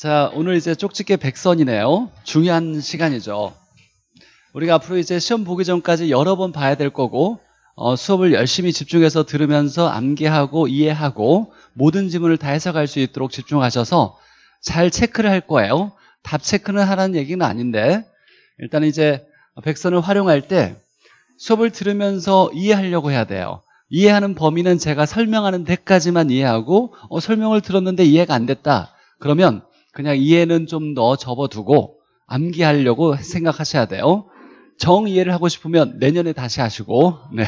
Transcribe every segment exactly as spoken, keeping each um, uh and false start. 자, 오늘 이제 족집게 백 선이네요. 중요한 시간이죠. 우리가 앞으로 이제 시험 보기 전까지 여러 번 봐야 될 거고, 어, 수업을 열심히 집중해서 들으면서 암기하고 이해하고 모든 지문을 다 해석할 수 있도록 집중하셔서 잘 체크를 할 거예요. 답 체크는 하라는 얘기는 아닌데, 일단 이제 백 선을 활용할 때 수업을 들으면서 이해하려고 해야 돼요. 이해하는 범위는 제가 설명하는 데까지만 이해하고, 어, 설명을 들었는데 이해가 안 됐다 그러면 그냥 이해는 좀 더 접어두고 암기하려고 생각하셔야 돼요. 정 이해를 하고 싶으면 내년에 다시 하시고, 네.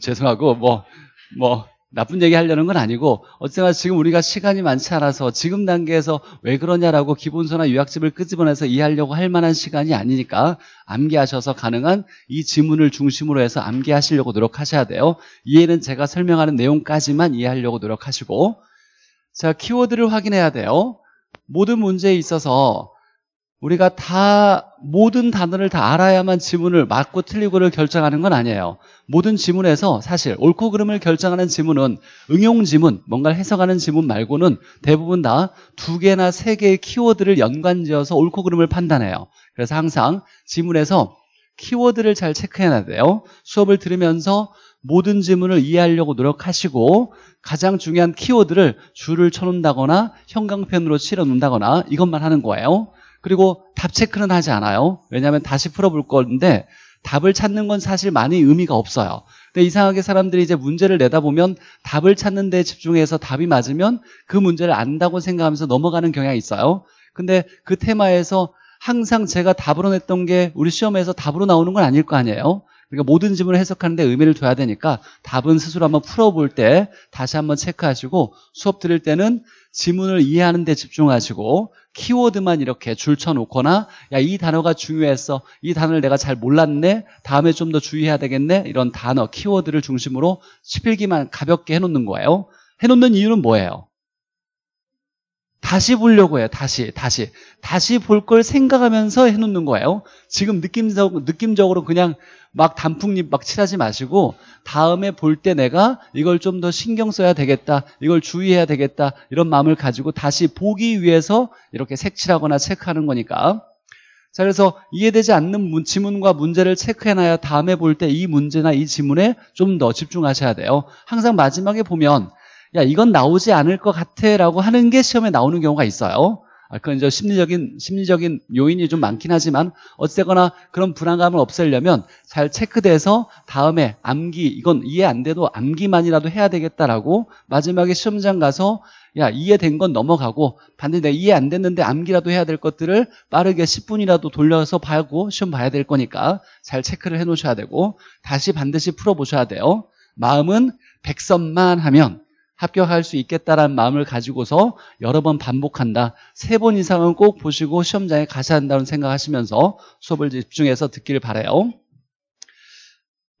죄송하고 뭐, 뭐 나쁜 얘기 하려는 건 아니고, 어쨌든 지금 우리가 시간이 많지 않아서 지금 단계에서 왜 그러냐라고 기본서나 요약집을 끄집어내서 이해하려고 할 만한 시간이 아니니까 암기하셔서 가능한 이 지문을 중심으로 해서 암기하시려고 노력하셔야 돼요. 이해는 제가 설명하는 내용까지만 이해하려고 노력하시고, 자, 키워드를 확인해야 돼요. 모든 문제에 있어서 우리가 다 모든 단어를 다 알아야만 지문을 맞고 틀리고를 결정하는 건 아니에요. 모든 지문에서 사실 옳고 그름을 결정하는 지문은, 응용지문, 뭔가를 해석하는 지문 말고는 대부분 다 두 개나 세 개의 키워드를 연관지어서 옳고 그름을 판단해요. 그래서 항상 지문에서 키워드를 잘 체크해놔야 돼요. 수업을 들으면서 모든 지문을 이해하려고 노력하시고, 가장 중요한 키워드를 줄을 쳐놓는다거나 형광펜으로 칠해놓는다거나 이것만 하는 거예요. 그리고 답 체크는 하지 않아요. 왜냐하면 다시 풀어볼 건데 답을 찾는 건 사실 많이 의미가 없어요. 근데 이상하게 사람들이 이제 문제를 내다보면 답을 찾는 데 집중해서 답이 맞으면 그 문제를 안다고 생각하면서 넘어가는 경향이 있어요. 근데 그 테마에서 항상 제가 답으로 냈던 게 우리 시험에서 답으로 나오는 건 아닐 거 아니에요. 그러니까 모든 지문을 해석하는 데 의미를 둬야 되니까 답은 스스로 한번 풀어볼 때 다시 한번 체크하시고, 수업 들을 때는 지문을 이해하는 데 집중하시고 키워드만 이렇게 줄 쳐놓거나, 야, 이 단어가 중요했어, 이 단어를 내가 잘 몰랐네, 다음에 좀 더 주의해야 되겠네, 이런 단어, 키워드를 중심으로 필기만 가볍게 해놓는 거예요. 해놓는 이유는 뭐예요? 다시 보려고 해요. 다시 다시 다시 볼 걸 생각하면서 해놓는 거예요. 지금 느낌적, 느낌적으로 그냥 막 단풍잎 막 칠하지 마시고, 다음에 볼 때 내가 이걸 좀 더 신경 써야 되겠다, 이걸 주의해야 되겠다, 이런 마음을 가지고 다시 보기 위해서 이렇게 색칠하거나 체크하는 거니까. 자, 그래서 이해되지 않는 지문과 문제를 체크해놔야 다음에 볼 때 이 문제나 이 지문에 좀 더 집중하셔야 돼요. 항상 마지막에 보면, 야, 이건 나오지 않을 것 같아 라고 하는 게 시험에 나오는 경우가 있어요. 아, 그건 이제 심리적인, 심리적인 요인이 좀 많긴 하지만, 어쨌거나 그런 불안감을 없애려면 잘 체크돼서 다음에 암기, 이건 이해 안 돼도 암기만이라도 해야 되겠다라고 마지막에 시험장 가서, 야, 이해된 건 넘어가고 반드시 내가 이해 안 됐는데 암기라도 해야 될 것들을 빠르게 십 분이라도 돌려서 봐고 시험 봐야 될 거니까 잘 체크를 해 놓으셔야 되고, 다시 반드시 풀어보셔야 돼요. 마음은 백 선만 하면 합격할 수 있겠다라는 마음을 가지고서 여러 번 반복한다, 세 번 이상은 꼭 보시고 시험장에 가셔야 한다는 생각하시면서 수업을 집중해서 듣기를 바라요.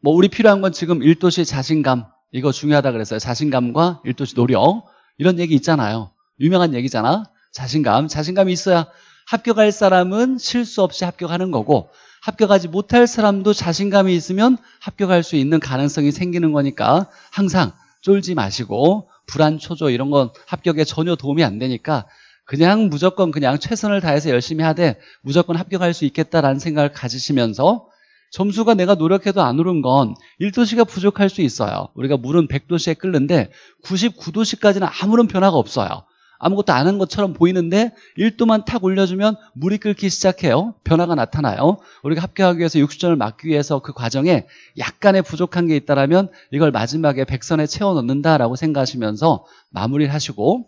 뭐 우리 필요한 건 지금 일도시 자신감, 이거 중요하다 그랬어요. 자신감과 일도시 노력, 이런 얘기 있잖아요. 유명한 얘기잖아. 자신감, 자신감이 있어야 합격할 사람은 실수 없이 합격하는 거고, 합격하지 못할 사람도 자신감이 있으면 합격할 수 있는 가능성이 생기는 거니까 항상 쫄지 마시고, 불안, 초조 이런 건 합격에 전혀 도움이 안 되니까 그냥 무조건 그냥 최선을 다해서 열심히 하되 무조건 합격할 수 있겠다라는 생각을 가지시면서, 점수가 내가 노력해도 안 오른 건 일 도시가 부족할 수 있어요. 우리가 물은 백 도시에 끓는데 구십구 도시까지는 아무런 변화가 없어요. 아무것도 안 한 것처럼 보이는데 일 도만 탁 올려주면 물이 끓기 시작해요. 변화가 나타나요. 우리가 합격하기 위해서 육십 점을 막기 위해서 그 과정에 약간의 부족한 게 있다라면 이걸 마지막에 백 선에 채워 넣는다라고 생각하시면서 마무리를 하시고,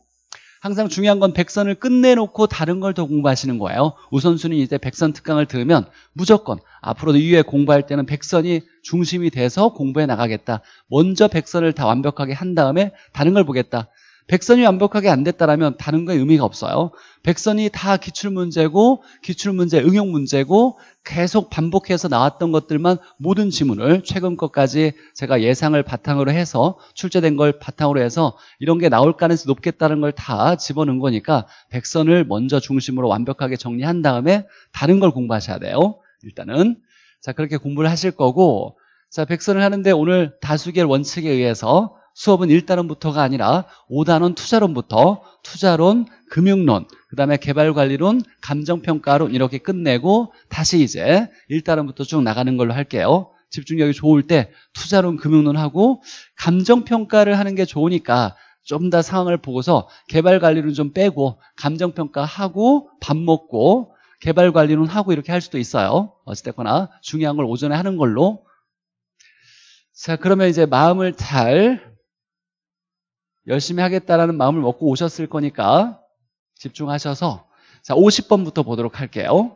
항상 중요한 건 백 선을 끝내놓고 다른 걸 더 공부하시는 거예요. 우선순위, 이제 백 선 특강을 들으면 무조건 앞으로도 이후에 공부할 때는 백 선이 중심이 돼서 공부해 나가겠다, 먼저 백 선을 다 완벽하게 한 다음에 다른 걸 보겠다. 백 선이 완벽하게 안 됐다라면 다른 거에 의미가 없어요. 백 선이 다 기출문제고, 기출문제 응용문제고, 계속 반복해서 나왔던 것들만 모든 지문을 최근 것까지 제가 예상을 바탕으로 해서, 출제된 걸 바탕으로 해서 이런 게 나올 가능성이 높겠다는 걸 다 집어넣은 거니까 백 선을 먼저 중심으로 완벽하게 정리한 다음에 다른 걸 공부하셔야 돼요. 일단은 자, 그렇게 공부를 하실 거고, 자, 백 선을 하는데 오늘 다수결 원칙에 의해서 수업은 일 단원부터가 아니라 오 단원 투자론부터, 투자론, 금융론, 그 다음에 개발관리론, 감정평가론 이렇게 끝내고 다시 이제 일 단원부터 쭉 나가는 걸로 할게요. 집중력이 좋을 때 투자론, 금융론하고 감정평가를 하는 게 좋으니까 좀 더 상황을 보고서 개발관리론 좀 빼고 감정평가하고 밥 먹고 개발관리론 하고 이렇게 할 수도 있어요. 어찌됐거나 중요한 걸 오전에 하는 걸로. 자, 그러면 이제 마음을 잘 열심히 하겠다라는 마음을 먹고 오셨을 거니까 집중하셔서 자 오십 번부터 보도록 할게요.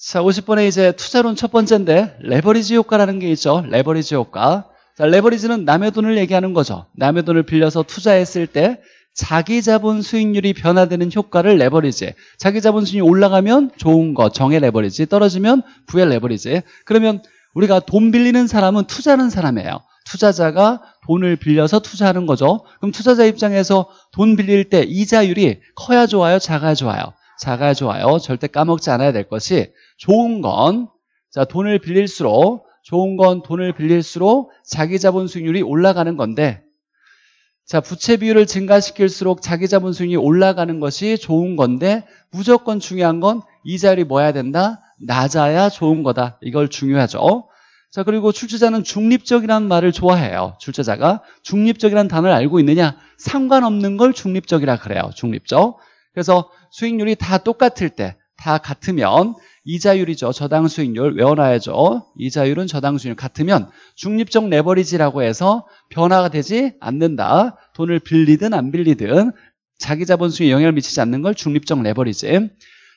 자, 오십 번에 이제 투자론 첫 번째인데 레버리지 효과라는 게 있죠. 레버리지 효과. 자, 레버리지는 남의 돈을 얘기하는 거죠. 남의 돈을 빌려서 투자했을 때 자기 자본 수익률이 변화되는 효과를 레버리지. 자기 자본 수익률이 올라가면 좋은 거, 정의 레버리지. 떨어지면 부의 레버리지. 그러면 우리가 돈 빌리는 사람은 투자하는 사람이에요. 투자자가 돈을 빌려서 투자하는 거죠. 그럼 투자자 입장에서 돈 빌릴 때 이자율이 커야 좋아요, 작아야 좋아요? 작아야 좋아요. 절대 까먹지 않아야 될 것이 좋은 건, 자, 돈을 빌릴수록, 좋은 건 돈을 빌릴수록 자기 자본 수익률이 올라가는 건데, 자, 부채 비율을 증가시킬수록 자기 자본 수익이 올라가는 것이 좋은 건데 무조건 중요한 건 이자율이 뭐야 된다? 낮아야 좋은 거다. 이걸 중요하죠. 자, 그리고 출제자는 중립적이라는 말을 좋아해요. 출제자가 중립적이라는 단어를 알고 있느냐? 상관없는 걸 중립적이라 그래요. 중립적. 그래서 수익률이 다 똑같을 때, 다 같으면 이자율이죠. 저당 수익률 외워놔야죠. 이자율은 저당 수익률 같으면 중립적 레버리지라고 해서 변화가 되지 않는다. 돈을 빌리든 안 빌리든 자기 자본 수익에 영향을 미치지 않는 걸 중립적 레버리지.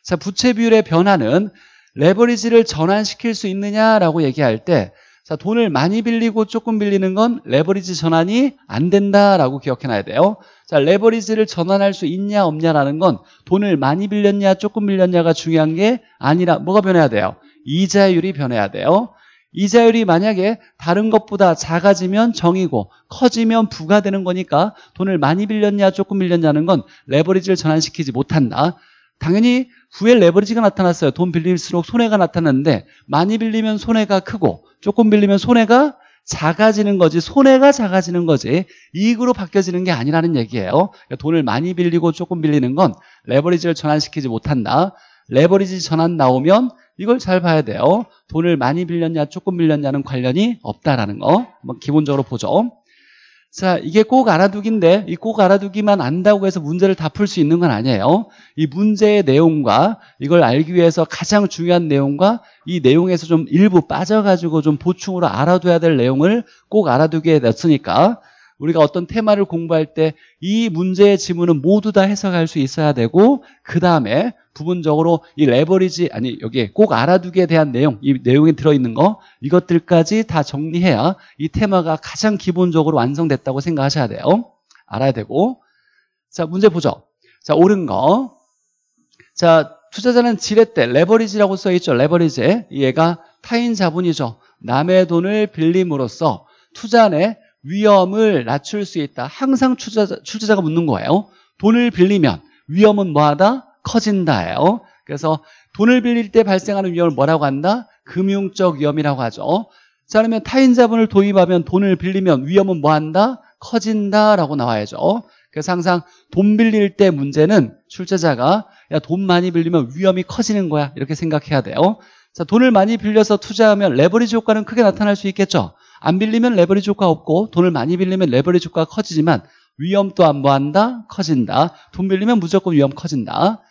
자, 부채 비율의 변화는 레버리지를 전환시킬 수 있느냐라고 얘기할 때 자, 돈을 많이 빌리고 조금 빌리는 건 레버리지 전환이 안 된다라고 기억해놔야 돼요. 자, 레버리지를 전환할 수 있냐 없냐라는 건 돈을 많이 빌렸냐 조금 빌렸냐가 중요한 게 아니라 뭐가 변해야 돼요? 이자율이 변해야 돼요. 이자율이 만약에 다른 것보다 작아지면 정이고 커지면 부가 되는 거니까 돈을 많이 빌렸냐 조금 빌렸냐는 건 레버리지를 전환시키지 못한다. 당연히 후에 레버리지가 나타났어요. 돈 빌릴수록 손해가 나타났는데 많이 빌리면 손해가 크고 조금 빌리면 손해가 작아지는 거지, 손해가 작아지는 거지 이익으로 바뀌어지는 게 아니라는 얘기예요. 그러니까 돈을 많이 빌리고 조금 빌리는 건 레버리지를 전환시키지 못한다. 레버리지 전환 나오면 이걸 잘 봐야 돼요. 돈을 많이 빌렸냐 조금 빌렸냐는 관련이 없다라는 거 한번 기본적으로 보죠. 자, 이게 꼭 알아두기인데 이 꼭 알아두기만 안다고 해서 문제를 다 풀 수 있는 건 아니에요. 이 문제의 내용과 이걸 알기 위해서 가장 중요한 내용과 이 내용에서 좀 일부 빠져가지고 좀 보충으로 알아둬야 될 내용을 꼭 알아두게 됐으니까 우리가 어떤 테마를 공부할 때 이 문제의 지문은 모두 다 해석할 수 있어야 되고 그 다음에 부분적으로 이 레버리지 아니 여기에 꼭 알아두기에 대한 내용 이 내용이 들어있는 거 이것들까지 다 정리해야 이 테마가 가장 기본적으로 완성됐다고 생각하셔야 돼요. 알아야 되고 자 문제 보죠. 자 옳은 거. 자 투자자는 지렛대 레버리지라고 써있죠. 레버리지 얘가 타인 자본이죠. 남의 돈을 빌림으로써 투자 내 위험을 낮출 수 있다. 항상 출제자, 출제자가 묻는 거예요. 돈을 빌리면 위험은 뭐하다? 커진다예요. 그래서 돈을 빌릴 때 발생하는 위험을 뭐라고 한다? 금융적 위험이라고 하죠. 자, 그러면 타인 자본을 도입하면 돈을 빌리면 위험은 뭐한다? 커진다라고 나와야죠. 그래서 항상 돈 빌릴 때 문제는 출제자가 야, 돈 많이 빌리면 위험이 커지는 거야. 이렇게 생각해야 돼요. 자, 돈을 많이 빌려서 투자하면 레버리지 효과는 크게 나타날 수 있겠죠. 안 빌리면 레버리지 효과 없고 돈을 많이 빌리면 레버리지 효과가 커지지만 위험 또한 뭐한다? 커진다. 돈 빌리면 무조건 위험 커진다.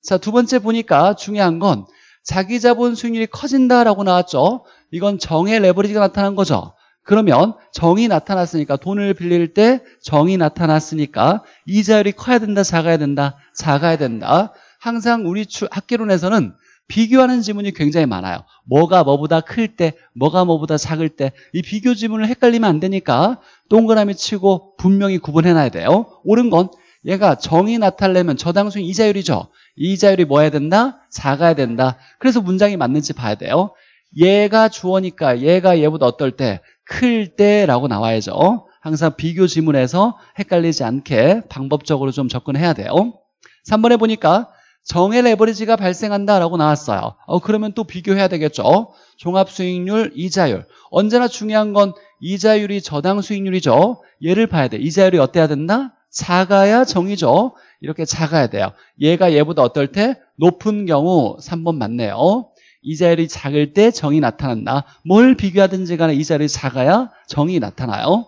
자, 두 번째 보니까 중요한 건 자기 자본 수익률이 커진다라고 나왔죠. 이건 정의 레버리지가 나타난 거죠. 그러면 정이 나타났으니까 돈을 빌릴 때 정이 나타났으니까 이자율이 커야 된다, 작아야 된다, 작아야 된다. 항상 우리 학계론에서는 비교하는 지문이 굉장히 많아요. 뭐가 뭐보다 클 때, 뭐가 뭐보다 작을 때 이 비교 지문을 헷갈리면 안 되니까 동그라미 치고 분명히 구분해놔야 돼요. 옳은 건 얘가 정이 나타나려면 저당 수익 이자율이죠. 이자율이 뭐야 된다? 작아야 된다. 그래서 문장이 맞는지 봐야 돼요. 얘가 주어니까 얘가 얘보다 어떨 때? 클 때라고 나와야죠. 항상 비교 지문에서 헷갈리지 않게 방법적으로 좀 접근해야 돼요. 삼 번에 보니까 정의 레버리지가 발생한다라고 나왔어요. 어, 그러면 또 비교해야 되겠죠. 종합수익률, 이자율. 언제나 중요한 건 이자율이 저당 수익률이죠. 얘를 봐야 돼. 이자율이 어때야 된다? 작아야 정의죠. 이렇게 작아야 돼요. 얘가 얘보다 어떨 때? 높은 경우 삼 번 맞네요. 이자율이 작을 때 정의 나타난다. 뭘 비교하든지 간에 이자율이 작아야 정의 나타나요.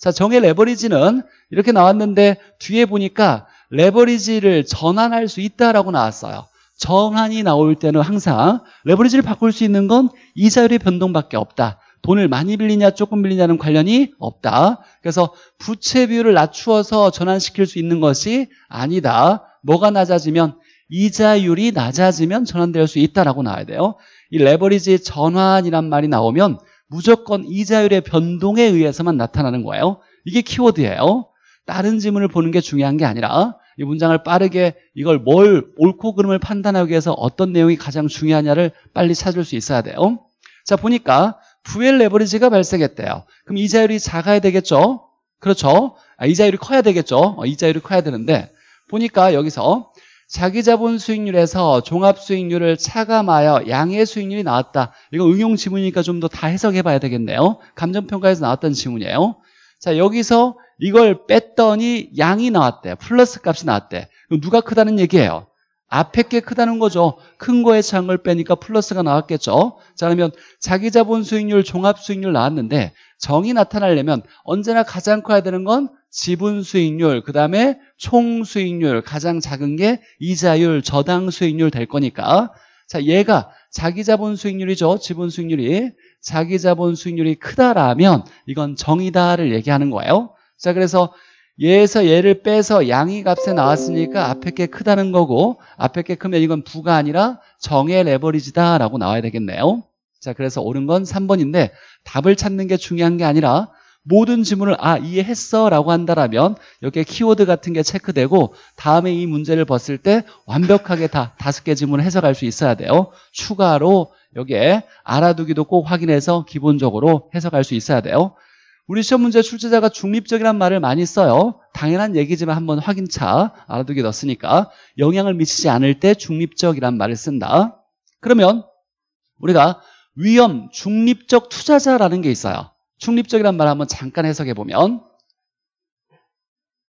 자, 정의 레버리지는 이렇게 나왔는데 뒤에 보니까 레버리지를 전환할 수 있다라고 나왔어요. 전환이 나올 때는 항상 레버리지를 바꿀 수 있는 건 이자율의 변동밖에 없다. 돈을 많이 빌리냐 조금 빌리냐는 관련이 없다. 그래서 부채 비율을 낮추어서 전환시킬 수 있는 것이 아니다. 뭐가 낮아지면? 이자율이 낮아지면 전환될 수 있다라고 나와야 돼요. 이 레버리지 전환이란 말이 나오면 무조건 이자율의 변동에 의해서만 나타나는 거예요. 이게 키워드예요. 다른 지문을 보는 게 중요한 게 아니라 이 문장을 빠르게 이걸 뭘 옳고 그름을 판단하기 위해서 어떤 내용이 가장 중요하냐를 빨리 찾을 수 있어야 돼요. 자, 보니까 부엘 레버리지가 발생했대요. 그럼 이자율이 작아야 되겠죠? 그렇죠. 아, 이자율이 커야 되겠죠. 어, 이자율이 커야 되는데 보니까 여기서 자기자본 수익률에서 종합수익률을 차감하여 양의 수익률이 나왔다. 이거 응용 지문이니까 좀 더 다 해석해 봐야 되겠네요. 감정평가에서 나왔던 지문이에요. 자, 여기서 이걸 뺐더니 양이 나왔대. 플러스 값이 나왔대. 그럼 누가 크다는 얘기예요? 앞에 게 크다는 거죠. 큰 거에 작은 걸 빼니까 플러스가 나왔겠죠. 자, 그러면 자기자본 수익률, 종합수익률 나왔는데 정이 나타나려면 언제나 가장 커야 되는 건 지분 수익률, 그 다음에 총 수익률, 가장 작은 게 이자율, 저당 수익률 될 거니까. 자, 얘가 자기자본 수익률이죠. 지분 수익률이. 자기자본 수익률이 크다라면 이건 정의다를 얘기하는 거예요. 자, 그래서 얘에서 얘를 빼서 양이 값에 나왔으니까 앞에 게 크다는 거고, 앞에 게 크면 이건 부가 아니라 정의 레버리지다라고 나와야 되겠네요. 자, 그래서 옳은 건 삼 번인데 답을 찾는 게 중요한 게 아니라 모든 지문을 아 이해했어 라고 한다라면 여기에 키워드 같은 게 체크되고 다음에 이 문제를 봤을 때 완벽하게 다 다섯 개 지문을 해석할 수 있어야 돼요. 추가로 여기에 알아두기도 꼭 확인해서 기본적으로 해석할 수 있어야 돼요. 우리 시험 문제 출제자가 중립적이란 말을 많이 써요. 당연한 얘기지만 한번 확인차 알아두기 넣었으니까 영향을 미치지 않을 때 중립적이란 말을 쓴다. 그러면 우리가 위험 중립적 투자자라는 게 있어요. 중립적이란 말 한번 잠깐 해석해보면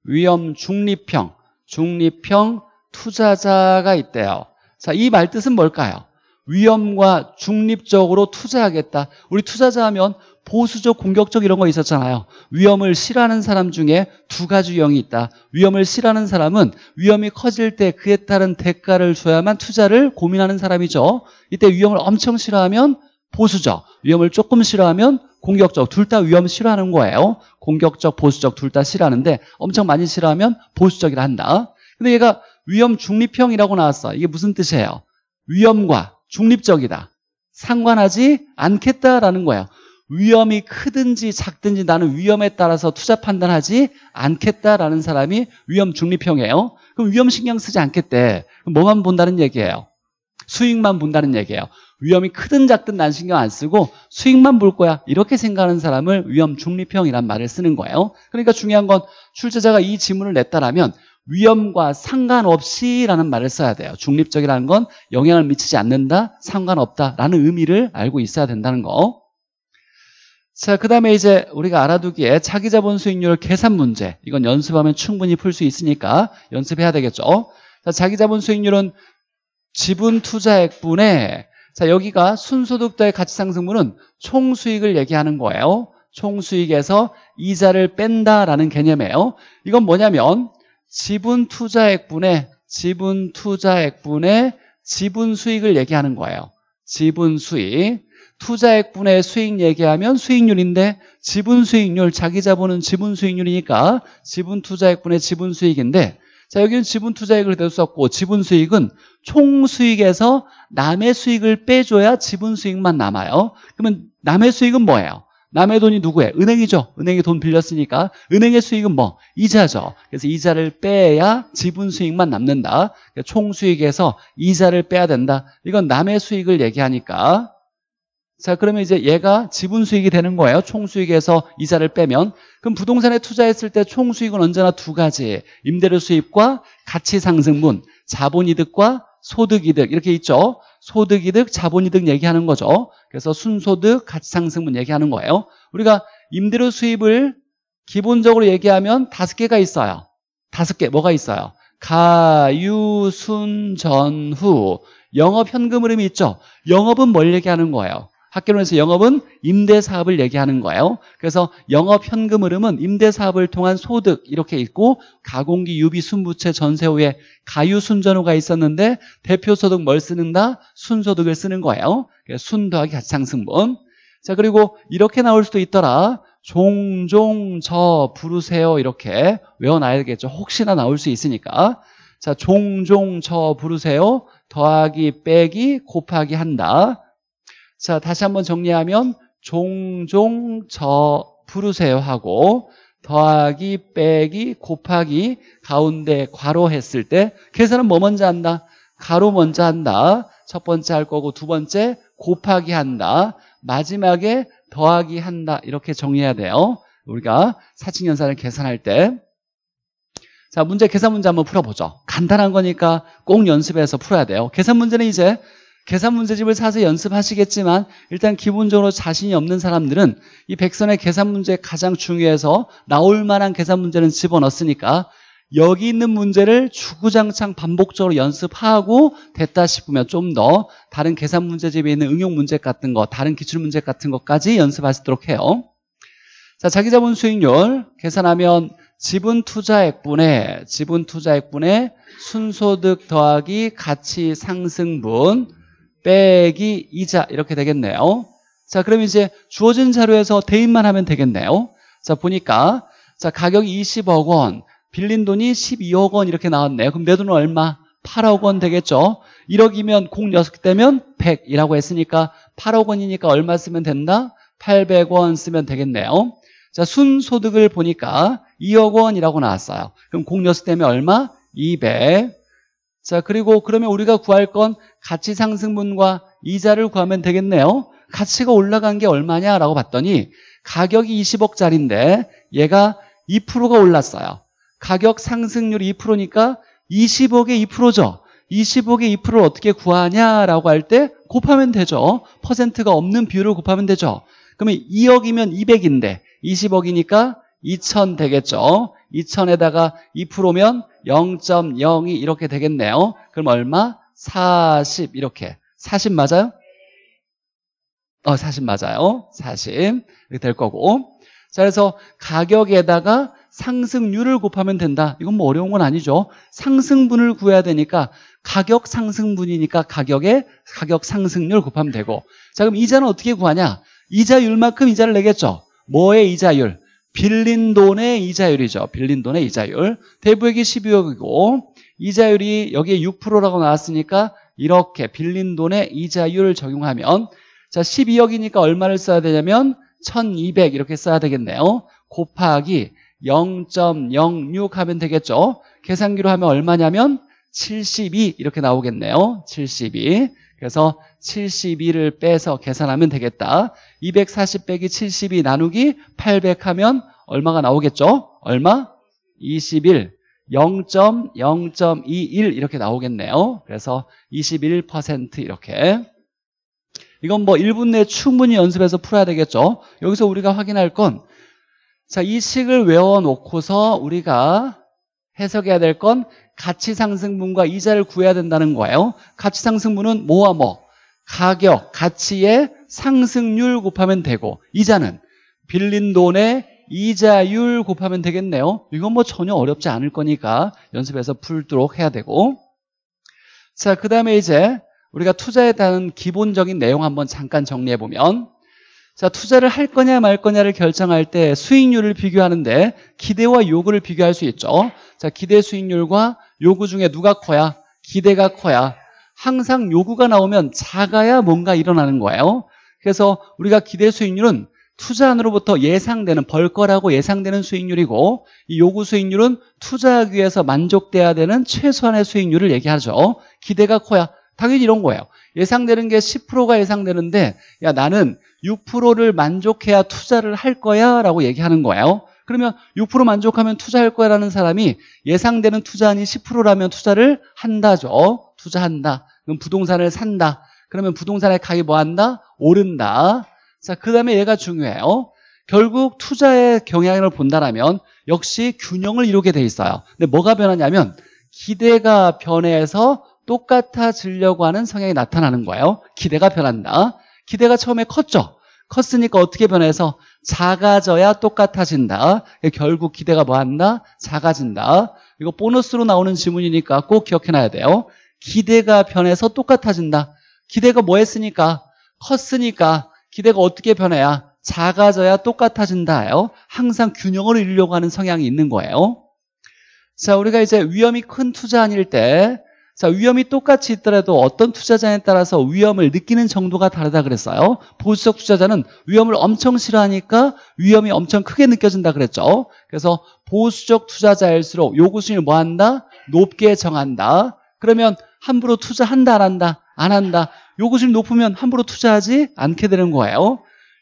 위험 중립형, 중립형 투자자가 있대요. 자, 이 말 뜻은 뭘까요? 위험과 중립적으로 투자하겠다. 우리 투자자 하면 보수적, 공격적 이런 거 있었잖아요. 위험을 싫어하는 사람 중에 두 가지 유형이 있다. 위험을 싫어하는 사람은 위험이 커질 때 그에 따른 대가를 줘야만 투자를 고민하는 사람이죠. 이때 위험을 엄청 싫어하면 보수적, 위험을 조금 싫어하면 공격적. 둘 다 위험 싫어하는 거예요. 공격적, 보수적 둘 다 싫어하는데 엄청 많이 싫어하면 보수적이라 한다. 근데 얘가 위험 중립형이라고 나왔어. 이게 무슨 뜻이에요? 위험과 중립적이다. 상관하지 않겠다라는 거예요. 위험이 크든지 작든지 나는 위험에 따라서 투자 판단하지 않겠다라는 사람이 위험 중립형이에요. 그럼 위험 신경 쓰지 않겠대. 그럼 뭐만 본다는 얘기예요? 수익만 본다는 얘기예요. 위험이 크든 작든 난 신경 안 쓰고 수익만 볼 거야. 이렇게 생각하는 사람을 위험 중립형이란 말을 쓰는 거예요. 그러니까 중요한 건 출제자가 이 지문을 냈다라면 위험과 상관없이 라는 말을 써야 돼요. 중립적이라는 건 영향을 미치지 않는다, 상관없다라는 의미를 알고 있어야 된다는 거. 자, 그 다음에 이제 우리가 알아두기에 자기자본 수익률 계산 문제. 이건 연습하면 충분히 풀 수 있으니까 연습해야 되겠죠. 자, 자기자본 수익률은 지분 투자액분에 자, 여기가 순소득 더의 가치상승분은 총수익을 얘기하는 거예요. 총수익에서 이자를 뺀다라는 개념이에요. 이건 뭐냐면 지분 투자액분에 지분 투자액분에 지분 수익을 얘기하는 거예요. 지분 수익. 투자액분의 수익 얘기하면 수익률인데 지분 수익률, 자기 자본은 지분 수익률이니까 지분 투자액분의 지분 수익인데 자, 여기는 지분 투자액을 그대로 썼고 지분 수익은 총 수익에서 남의 수익을 빼줘야 지분 수익만 남아요. 그러면 남의 수익은 뭐예요? 남의 돈이 누구예요? 은행이죠. 은행이 돈 빌렸으니까 은행의 수익은 뭐? 이자죠. 그래서 이자를 빼야 지분 수익만 남는다. 그러니까 총 수익에서 이자를 빼야 된다. 이건 남의 수익을 얘기하니까. 자, 그러면 이제 얘가 지분 수익이 되는 거예요. 총수익에서 이자를 빼면. 그럼 부동산에 투자했을 때 총수익은 언제나 두 가지. 임대료 수입과 가치상승분, 자본이득과 소득이득 이렇게 있죠. 소득이득, 자본이득 얘기하는 거죠. 그래서 순소득, 가치상승분 얘기하는 거예요. 우리가 임대료 수입을 기본적으로 얘기하면 다섯 개가 있어요. 다섯 개 뭐가 있어요? 가, 유, 순, 전, 후. 영업, 현금 흐름이 있죠. 영업은 뭘 얘기하는 거예요? 학계론에서 영업은 임대사업을 얘기하는 거예요. 그래서 영업, 현금 흐름은 임대사업을 통한 소득 이렇게 있고, 가공기, 유비, 순부채, 전세 후에 가유, 순전후가 있었는데 대표소득 뭘 쓰는다? 순소득을 쓰는 거예요. 순 더하기 가치상승분. 자, 그리고 이렇게 나올 수도 있더라. 종종 저 부르세요. 이렇게 외워놔야겠죠. 혹시나 나올 수 있으니까. 자, 종종 저 부르세요. 더하기 빼기 곱하기 한다. 자, 다시 한번 정리하면 종종 저 부르세요 하고 더하기 빼기 곱하기 가운데 괄호 했을 때 계산은 뭐 먼저 한다? 가로 먼저 한다. 첫 번째 할 거고, 두 번째 곱하기 한다. 마지막에 더하기 한다. 이렇게 정리해야 돼요. 우리가 사칙연산을 계산할 때. 자, 문제, 계산 문제 한번 풀어보죠. 간단한 거니까 꼭 연습해서 풀어야 돼요. 계산 문제는 이제 계산 문제집을 사서 연습하시겠지만, 일단 기본적으로 자신이 없는 사람들은 이 백선의 계산 문제 가장 중요해서 나올 만한 계산 문제는 집어넣었으니까 여기 있는 문제를 주구장창 반복적으로 연습하고 됐다 싶으면 좀 더 다른 계산 문제집에 있는 응용 문제 같은 거, 다른 기출 문제 같은 것까지 연습하시도록 해요. 자, 자기자본 수익률 계산하면 지분 투자액분에 지분 투자액분에 순소득 더하기 가치 상승분 빼기 이자 이렇게 되겠네요. 자, 그럼 이제 주어진 자료에서 대입만 하면 되겠네요. 자, 보니까 자, 가격이 이십억 원, 빌린 돈이 십이억 원 이렇게 나왔네요. 그럼 내 돈은 얼마? 팔억 원 되겠죠. 일억이면 공 여섯 개 되면 백이라고 했으니까 팔억 원이니까 얼마 쓰면 된다? 팔백 원 쓰면 되겠네요. 자, 순소득을 보니까 이억 원이라고 나왔어요. 그럼 공 여섯 개면 얼마? 이백. 자, 그리고 그러면 우리가 구할 건 가치 상승분과 이자를 구하면 되겠네요. 가치가 올라간 게 얼마냐라고 봤더니 가격이 이십억짜리인데 얘가 이 퍼센트가 올랐어요. 가격 상승률이 이 퍼센트니까 이십억에 이 퍼센트죠. 이십억에 이 퍼센트를 어떻게 구하냐라고 할 때 곱하면 되죠. 퍼센트가 없는 비율을 곱하면 되죠. 그러면 이억이면 이백인데 이십억이니까 이천 되겠죠. 이천에다가 이 퍼센트면 영 점 영이 이렇게 되겠네요. 그럼 얼마? 사십 이렇게. 사십 맞아요? 어, 사십 맞아요. 사십 이렇게 될 거고. 자, 그래서 가격에다가 상승률을 곱하면 된다. 이건 뭐 어려운 건 아니죠. 상승분을 구해야 되니까 가격 상승분이니까 가격에 가격 상승률 곱하면 되고. 자, 그럼 이자는 어떻게 구하냐? 이자율만큼 이자를 내겠죠. 뭐의 이자율? 빌린 돈의 이자율이죠. 빌린 돈의 이자율. 대부액이 십이억이고 이자율이 여기에 육 퍼센트라고 나왔으니까 이렇게 빌린 돈의 이자율을 적용하면 자, 십이억이니까 얼마를 써야 되냐면 천이백 이렇게 써야 되겠네요. 곱하기 영 점 영육 하면 되겠죠. 계산기로 하면 얼마냐면 칠십이 이렇게 나오겠네요. 칠십이. 그래서 칠십이를 빼서 계산하면 되겠다. 이백사십 빼기 칠십이 나누기 팔백 하면 얼마가 나오겠죠? 얼마? 이십일. 영 점 영이일 이렇게 나오겠네요. 그래서 이십일 퍼센트 이렇게. 이건 뭐 일 분 내에 충분히 연습해서 풀어야 되겠죠. 여기서 우리가 확인할 건 자, 이 식을 외워놓고서 우리가 해석해야 될 건 가치상승분과 이자를 구해야 된다는 거예요. 가치상승분은 뭐와 뭐? 가격, 가치의 상승률 곱하면 되고 이자는 빌린 돈의 이자율 곱하면 되겠네요. 이건 뭐 전혀 어렵지 않을 거니까 연습해서 풀도록 해야 되고. 자, 그 다음에 이제 우리가 투자에 대한 기본적인 내용 한번 잠깐 정리해보면 자, 투자를 할 거냐 말 거냐를 결정할 때 수익률을 비교하는데 기대와 요구를 비교할 수 있죠. 자, 기대 수익률과 요구 중에 누가 커야? 기대가 커야. 항상 요구가 나오면 작아야 뭔가 일어나는 거예요. 그래서 우리가 기대 수익률은 투자 안으로부터 예상되는, 벌 거라고 예상되는 수익률이고, 이 요구 수익률은 투자하기 위해서 만족돼야 되는 최소한의 수익률을 얘기하죠. 기대가 커야. 당연히 이런 거예요. 예상되는 게 십 퍼센트가 예상되는데 야, 나는 육 퍼센트를 만족해야 투자를 할 거야 라고 얘기하는 거예요. 그러면 육 퍼센트 만족하면 투자할 거야라는 사람이 예상되는 투자안이 십 퍼센트라면 투자를 한다죠. 투자한다. 그럼 부동산을 산다. 그러면 부동산의 가격이 뭐한다? 오른다. 자, 그 다음에 얘가 중요해요. 결국 투자의 경향을 본다라면 역시 균형을 이루게 돼 있어요. 근데 뭐가 변하냐면 기대가 변해서 똑같아지려고 하는 성향이 나타나는 거예요. 기대가 변한다. 기대가 처음에 컸죠. 컸으니까 어떻게 변해서 작아져야 똑같아진다. 결국 기대가 뭐한다? 작아진다. 이거 보너스로 나오는 지문이니까 꼭 기억해놔야 돼요. 기대가 변해서 똑같아진다. 기대가 뭐 했으니까? 컸으니까. 기대가 어떻게 변해야? 작아져야 똑같아진다요. 항상 균형을 이루려고 하는 성향이 있는 거예요. 자, 우리가 이제 위험이 큰 투자 아닐 때, 자, 위험이 똑같이 있더라도 어떤 투자자에 따라서 위험을 느끼는 정도가 다르다 그랬어요. 보수적 투자자는 위험을 엄청 싫어하니까 위험이 엄청 크게 느껴진다 그랬죠. 그래서 보수적 투자자일수록 요구 수준을 뭐 한다? 높게 정한다. 그러면 함부로 투자한다, 안 한다? 안 한다. 요구 수준이 높으면 함부로 투자하지 않게 되는 거예요.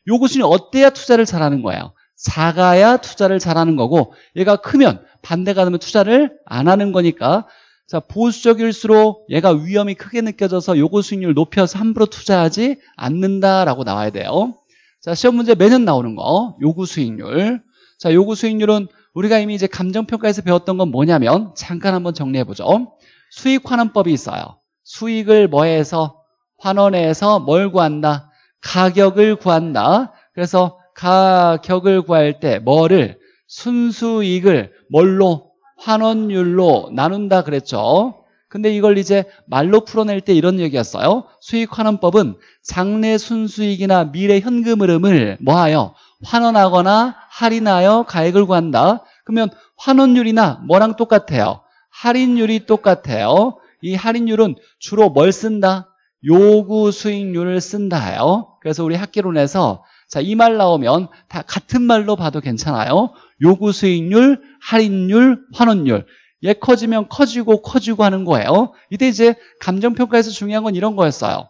요구 수준이 어때야 투자를 잘하는 거예요? 작아야 투자를 잘하는 거고, 얘가 크면 반대가 되면 투자를 안 하는 거니까, 자, 보수적일수록 얘가 위험이 크게 느껴져서 요구 수익률 높여서 함부로 투자하지 않는다라고 나와야 돼요. 자, 시험 문제 매년 나오는 거, 요구 수익률. 자, 요구 수익률은 우리가 이미 이제 감정평가에서 배웠던 건 뭐냐면, 잠깐 한번 정리해보죠. 수익 환원법이 있어요. 수익을 뭐해서 환원해서 뭘 구한다? 가격을 구한다. 그래서 가격을 구할 때 뭐를, 순수익을 뭘로? 환원율로 나눈다 그랬죠. 근데 이걸 이제 말로 풀어낼 때 이런 얘기였어요. 수익환원법은 장래 순수익이나 미래 현금 흐름을 뭐하여 환원하거나 할인하여 가액을 구한다. 그러면 환원율이나 뭐랑 똑같아요? 할인율이 똑같아요. 이 할인율은 주로 뭘 쓴다? 요구 수익률을 쓴다요. 그래서 우리 학기론에서 자, 이 말 나오면 다 같은 말로 봐도 괜찮아요. 요구 수익률, 할인율, 환원율. 얘 커지면 커지고 커지고 하는 거예요. 이때 이제 감정평가에서 중요한 건 이런 거였어요.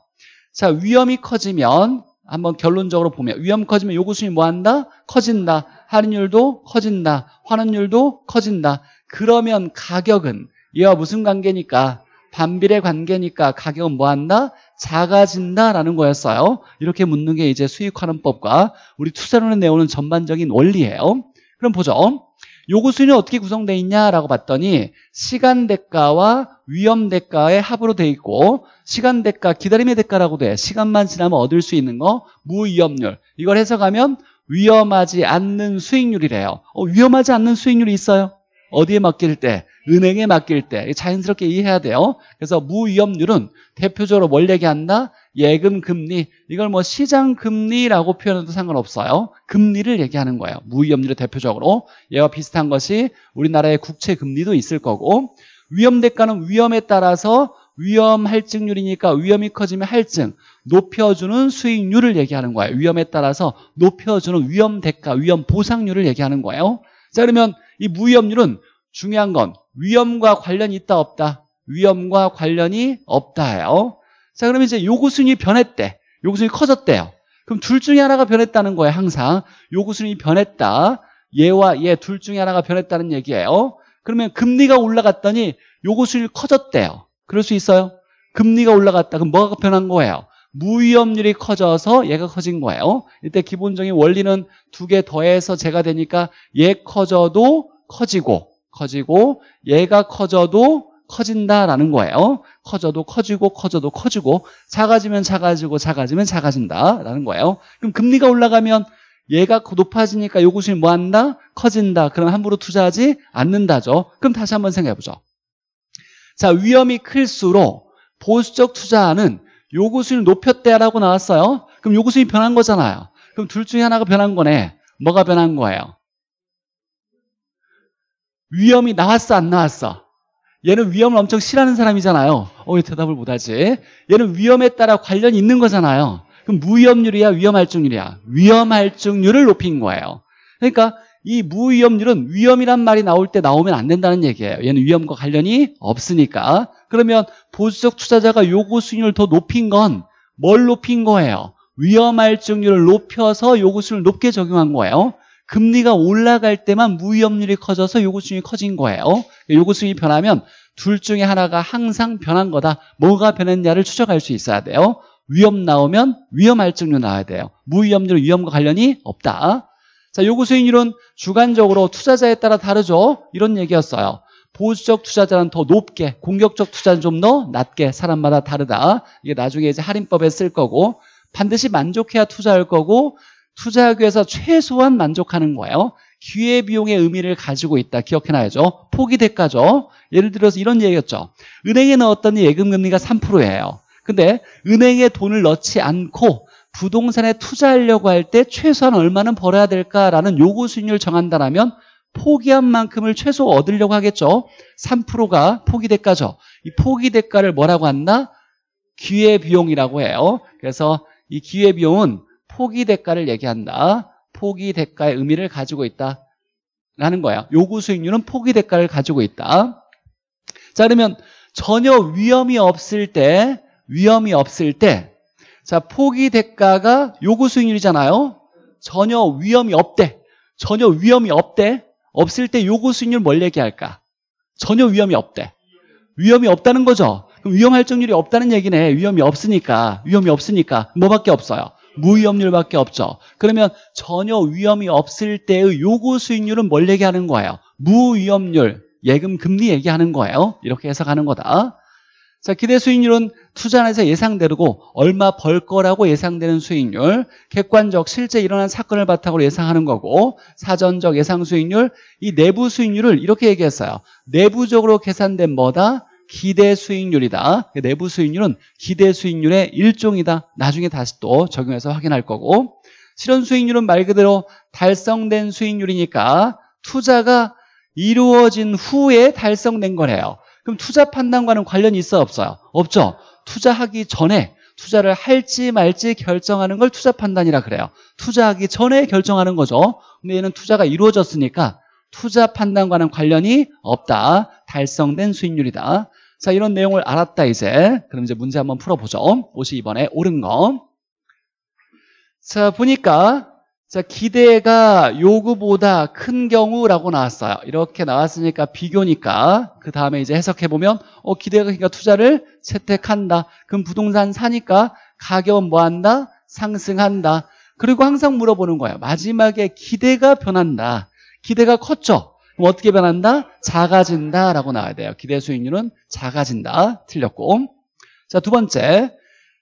자, 위험이 커지면 한번 결론적으로 보면 위험 커지면 요구 수익률 뭐 한다? 커진다. 할인율도 커진다. 환원율도 커진다. 그러면 가격은 얘와 무슨 관계니까? 반비례 관계니까 가격은 뭐 한다? 작아진다라는 거였어요. 이렇게 묻는 게 이제 수익환원법과 우리 투자론에 내오는 전반적인 원리예요. 그럼 보죠. 요구 수익률은 어떻게 구성되어 있냐라고 봤더니 시간 대가와 위험 대가의 합으로 돼 있고, 시간 대가, 기다림의 대가라고 돼. 시간만 지나면 얻을 수 있는 거, 무위험률. 이걸 해석하면 위험하지 않는 수익률이래요. 어, 위험하지 않는 수익률이 있어요. 어디에 맡길 때? 은행에 맡길 때. 자연스럽게 이해해야 돼요. 그래서 무위험률은 대표적으로 뭘 얘기한다? 예금 금리. 이걸 뭐 시장 금리라고 표현해도 상관없어요. 금리를 얘기하는 거예요. 무위험률의 대표적으로. 얘와 비슷한 것이 우리나라의 국채 금리도 있을 거고, 위험 대가는 위험에 따라서 위험 할증률이니까 위험이 커지면 할증, 높여주는 수익률을 얘기하는 거예요. 위험에 따라서 높여주는 위험 대가, 위험 보상률을 얘기하는 거예요. 자, 그러면 이 무위험률은 중요한 건 위험과 관련이 있다 없다? 위험과 관련이 없다예요. 자, 그러면 이제 요구순위 변했대. 요구순위 커졌대요. 그럼 둘 중에 하나가 변했다는 거예요. 항상 요구순위 변했다. 얘와 얘 둘 중에 하나가 변했다는 얘기예요. 그러면 금리가 올라갔더니 요구순위 커졌대요. 그럴 수 있어요? 금리가 올라갔다. 그럼 뭐가 변한 거예요? 무위험률이 커져서 얘가 커진 거예요. 이때 기본적인 원리는 두 개 더해서 제가 되니까 얘 커져도 커지고 커지고 얘가 커져도 커진다라는 거예요. 커져도 커지고 커져도 커지고 작아지면 작아지고 작아지면 작아진다라는 거예요. 그럼 금리가 올라가면 얘가 높아지니까 요구수익이 뭐 한다? 커진다. 그럼 함부로 투자하지 않는다죠. 그럼 다시 한번 생각해보죠. 자, 위험이 클수록 보수적 투자하는 요구 수익을 높였대라고 나왔어요. 그럼 요구 수익이 변한 거잖아요. 그럼 둘 중에 하나가 변한 거네. 뭐가 변한 거예요? 위험이 나왔어, 안 나왔어? 얘는 위험을 엄청 싫어하는 사람이잖아요. 어, 왜 대답을 못하지? 얘는 위험에 따라 관련이 있는 거잖아요. 그럼 무위험률이야, 위험할증률이야? 위험할증률을 높인 거예요. 그러니까 이 무위험률은 위험이란 말이 나올 때 나오면 안 된다는 얘기예요. 얘는 위험과 관련이 없으니까. 그러면 보수적 투자자가 요구 수익률을 더 높인 건 뭘 높인 거예요? 위험할증률을 높여서 요구 수익률을 높게 적용한 거예요. 금리가 올라갈 때만 무위험률이 커져서 요구 수익률이 커진 거예요. 요구 수익이 변하면 둘 중에 하나가 항상 변한 거다. 뭐가 변했냐를 추적할 수 있어야 돼요. 위험 나오면 위험할증료 나와야 돼요. 무위험률은 위험과 관련이 없다. 자, 요구수익률은 주관적으로 투자자에 따라 다르죠. 이런 얘기였어요. 보수적 투자자는 더 높게, 공격적 투자는 좀 더 낮게, 사람마다 다르다. 이게 나중에 이제 할인법에 쓸 거고, 반드시 만족해야 투자할 거고, 투자하기 위해서 최소한 만족하는 거예요. 기회비용의 의미를 가지고 있다. 기억해놔야죠. 포기 대가죠. 예를 들어서 이런 얘기였죠. 은행에 넣었더니 예금금리가 삼 퍼센트예요. 근데 은행에 돈을 넣지 않고 부동산에 투자하려고 할 때 최소한 얼마는 벌어야 될까라는 요구 수익률 정한다라면 포기한 만큼을 최소 얻으려고 하겠죠. 삼 퍼센트가 포기 대가죠. 이 포기 대가를 뭐라고 한다? 기회비용이라고 해요. 그래서 이 기회비용은 포기 대가를 얘기한다. 포기 대가의 의미를 가지고 있다라는 거예요. 요구 수익률은 포기 대가를 가지고 있다. 자, 그러면 전혀 위험이 없을 때 위험이 없을 때, 자, 포기 대가가 요구 수익률이잖아요. 전혀 위험이 없대. 전혀 위험이 없대. 없을 때 요구 수익률 뭘 얘기할까? 전혀 위험이 없대. 위험이 없다는 거죠. 그럼 위험 할증률이 없다는 얘기네. 위험이 없으니까. 위험이 없으니까. 뭐밖에 없어요? 무위험률밖에 없죠. 그러면 전혀 위험이 없을 때의 요구 수익률은 뭘 얘기하는 거예요? 무위험률, 예금 금리 얘기하는 거예요. 이렇게 해석하는 거다. 자, 기대 수익률은 투자 안에서 예상되고 얼마 벌 거라고 예상되는 수익률, 객관적 실제 일어난 사건을 바탕으로 예상하는 거고, 사전적 예상 수익률, 이 내부 수익률을 이렇게 얘기했어요. 내부적으로 계산된 뭐다? 기대 수익률이다. 내부 수익률은 기대 수익률의 일종이다. 나중에 다시 또 적용해서 확인할 거고, 실현 수익률은 말 그대로 달성된 수익률이니까 투자가 이루어진 후에 달성된 거래요. 그럼 투자 판단과는 관련이 있어 없어요? 없죠. 투자하기 전에 투자를 할지 말지 결정하는 걸 투자 판단이라 그래요. 투자하기 전에 결정하는 거죠. 근데 얘는 투자가 이루어졌으니까 투자 판단과는 관련이 없다. 달성된 수익률이다. 자, 이런 내용을 알았다 이제. 그럼 이제 문제 한번 풀어보죠. 오십이 번에 옳은 거. 자, 보니까 자, 기대가 요구보다 큰 경우라고 나왔어요. 이렇게 나왔으니까 비교니까 그 다음에 이제 해석해보면 어 기대가 그러니까 투자를 채택한다. 그럼 부동산 사니까 가격은 뭐 한다? 상승한다. 그리고 항상 물어보는 거예요. 마지막에 기대가 변한다. 기대가 컸죠? 그럼 어떻게 변한다? 작아진다 라고 나와야 돼요. 기대 수익률은 작아진다. 틀렸고. 자, 두 번째.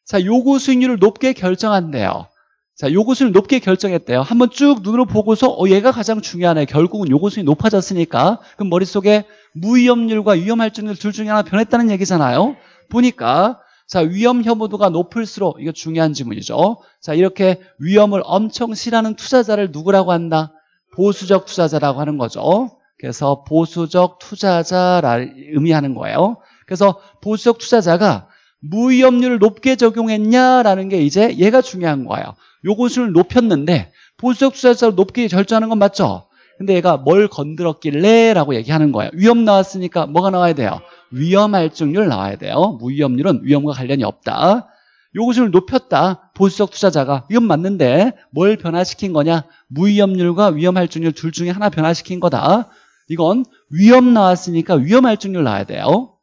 자, 요구 수익률을 높게 결정한대요. 자, 요구 수익률 높게 결정했대요. 한번 쭉 눈으로 보고서 어, 얘가 가장 중요하네. 결국은 요구 수익률이 높아졌으니까. 그럼 머릿속에 무위험률과 위험할증률 둘 중에 하나 변했다는 얘기잖아요. 보니까 자, 위험 혐오도가 높을수록, 이거 중요한 지문이죠. 자, 이렇게 위험을 엄청 싫어하는 투자자를 누구라고 한다? 보수적 투자자라고 하는 거죠. 그래서 보수적 투자자를 의미하는 거예요. 그래서 보수적 투자자가 무위험률을 높게 적용했냐라는 게 이제 얘가 중요한 거예요. 요구수를 높였는데 보수적 투자자로 높게 결정하는 건 맞죠? 근데 얘가 뭘 건드렸길래 라고 얘기하는 거예요. 위험 나왔으니까 뭐가 나와야 돼요? 위험할증률 나와야 돼요. 무위험률은 위험과 관련이 없다. 요구수를 높였다. 보수적 투자자가. 이건 맞는데 뭘 변화시킨 거냐? 무위험률과 위험할증률 둘 중에 하나 변화시킨 거다. 이건 위험 나왔으니까 위험할증률 나와야 돼요.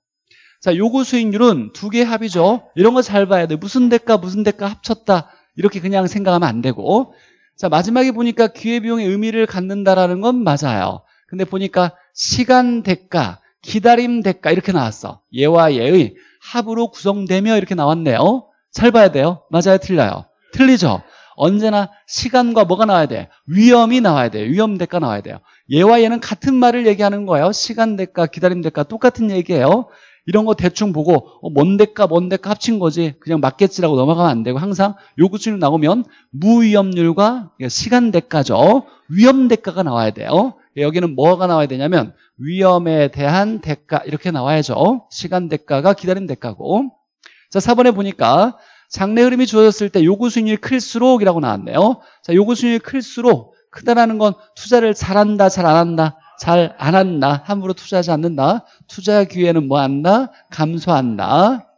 자, 요구 수익률은 두 개의 합이죠. 이런 거 잘 봐야 돼. 무슨 대가 무슨 대가 합쳤다. 이렇게 그냥 생각하면 안 되고. 자, 마지막에 보니까 기회비용의 의미를 갖는다라는 건 맞아요. 근데 보니까 시간 대가, 기다림 대가 이렇게 나왔어. 얘와 얘의 합으로 구성되며 이렇게 나왔네요. 잘 봐야 돼요. 맞아요? 틀려요? 틀리죠? 언제나 시간과 뭐가 나와야 돼? 위험이 나와야 돼요. 위험 대가 나와야 돼요. 얘와 얘는 같은 말을 얘기하는 거예요. 시간 대가, 기다림 대가 똑같은 얘기예요. 이런 거 대충 보고 어, 뭔 대가 뭔 대가 합친 거지 그냥 맞겠지라고 넘어가면 안 되고, 항상 요구수익률 나오면 무위험률과 시간 대가죠. 위험 대가가 나와야 돼요. 여기는 뭐가 나와야 되냐면 위험에 대한 대가 이렇게 나와야죠. 시간 대가가 기다림 대가고. 자, 사 번에 보니까 장래 흐름이 주어졌을 때 요구 수익률이 클수록 이라고 나왔네요. 자, 요구 수익률이 클수록 크다라는 건 투자를 잘한다, 잘 안 한다, 잘 안 한다, 함부로 투자하지 않는다, 투자 기회는 뭐 한다? 감소한다.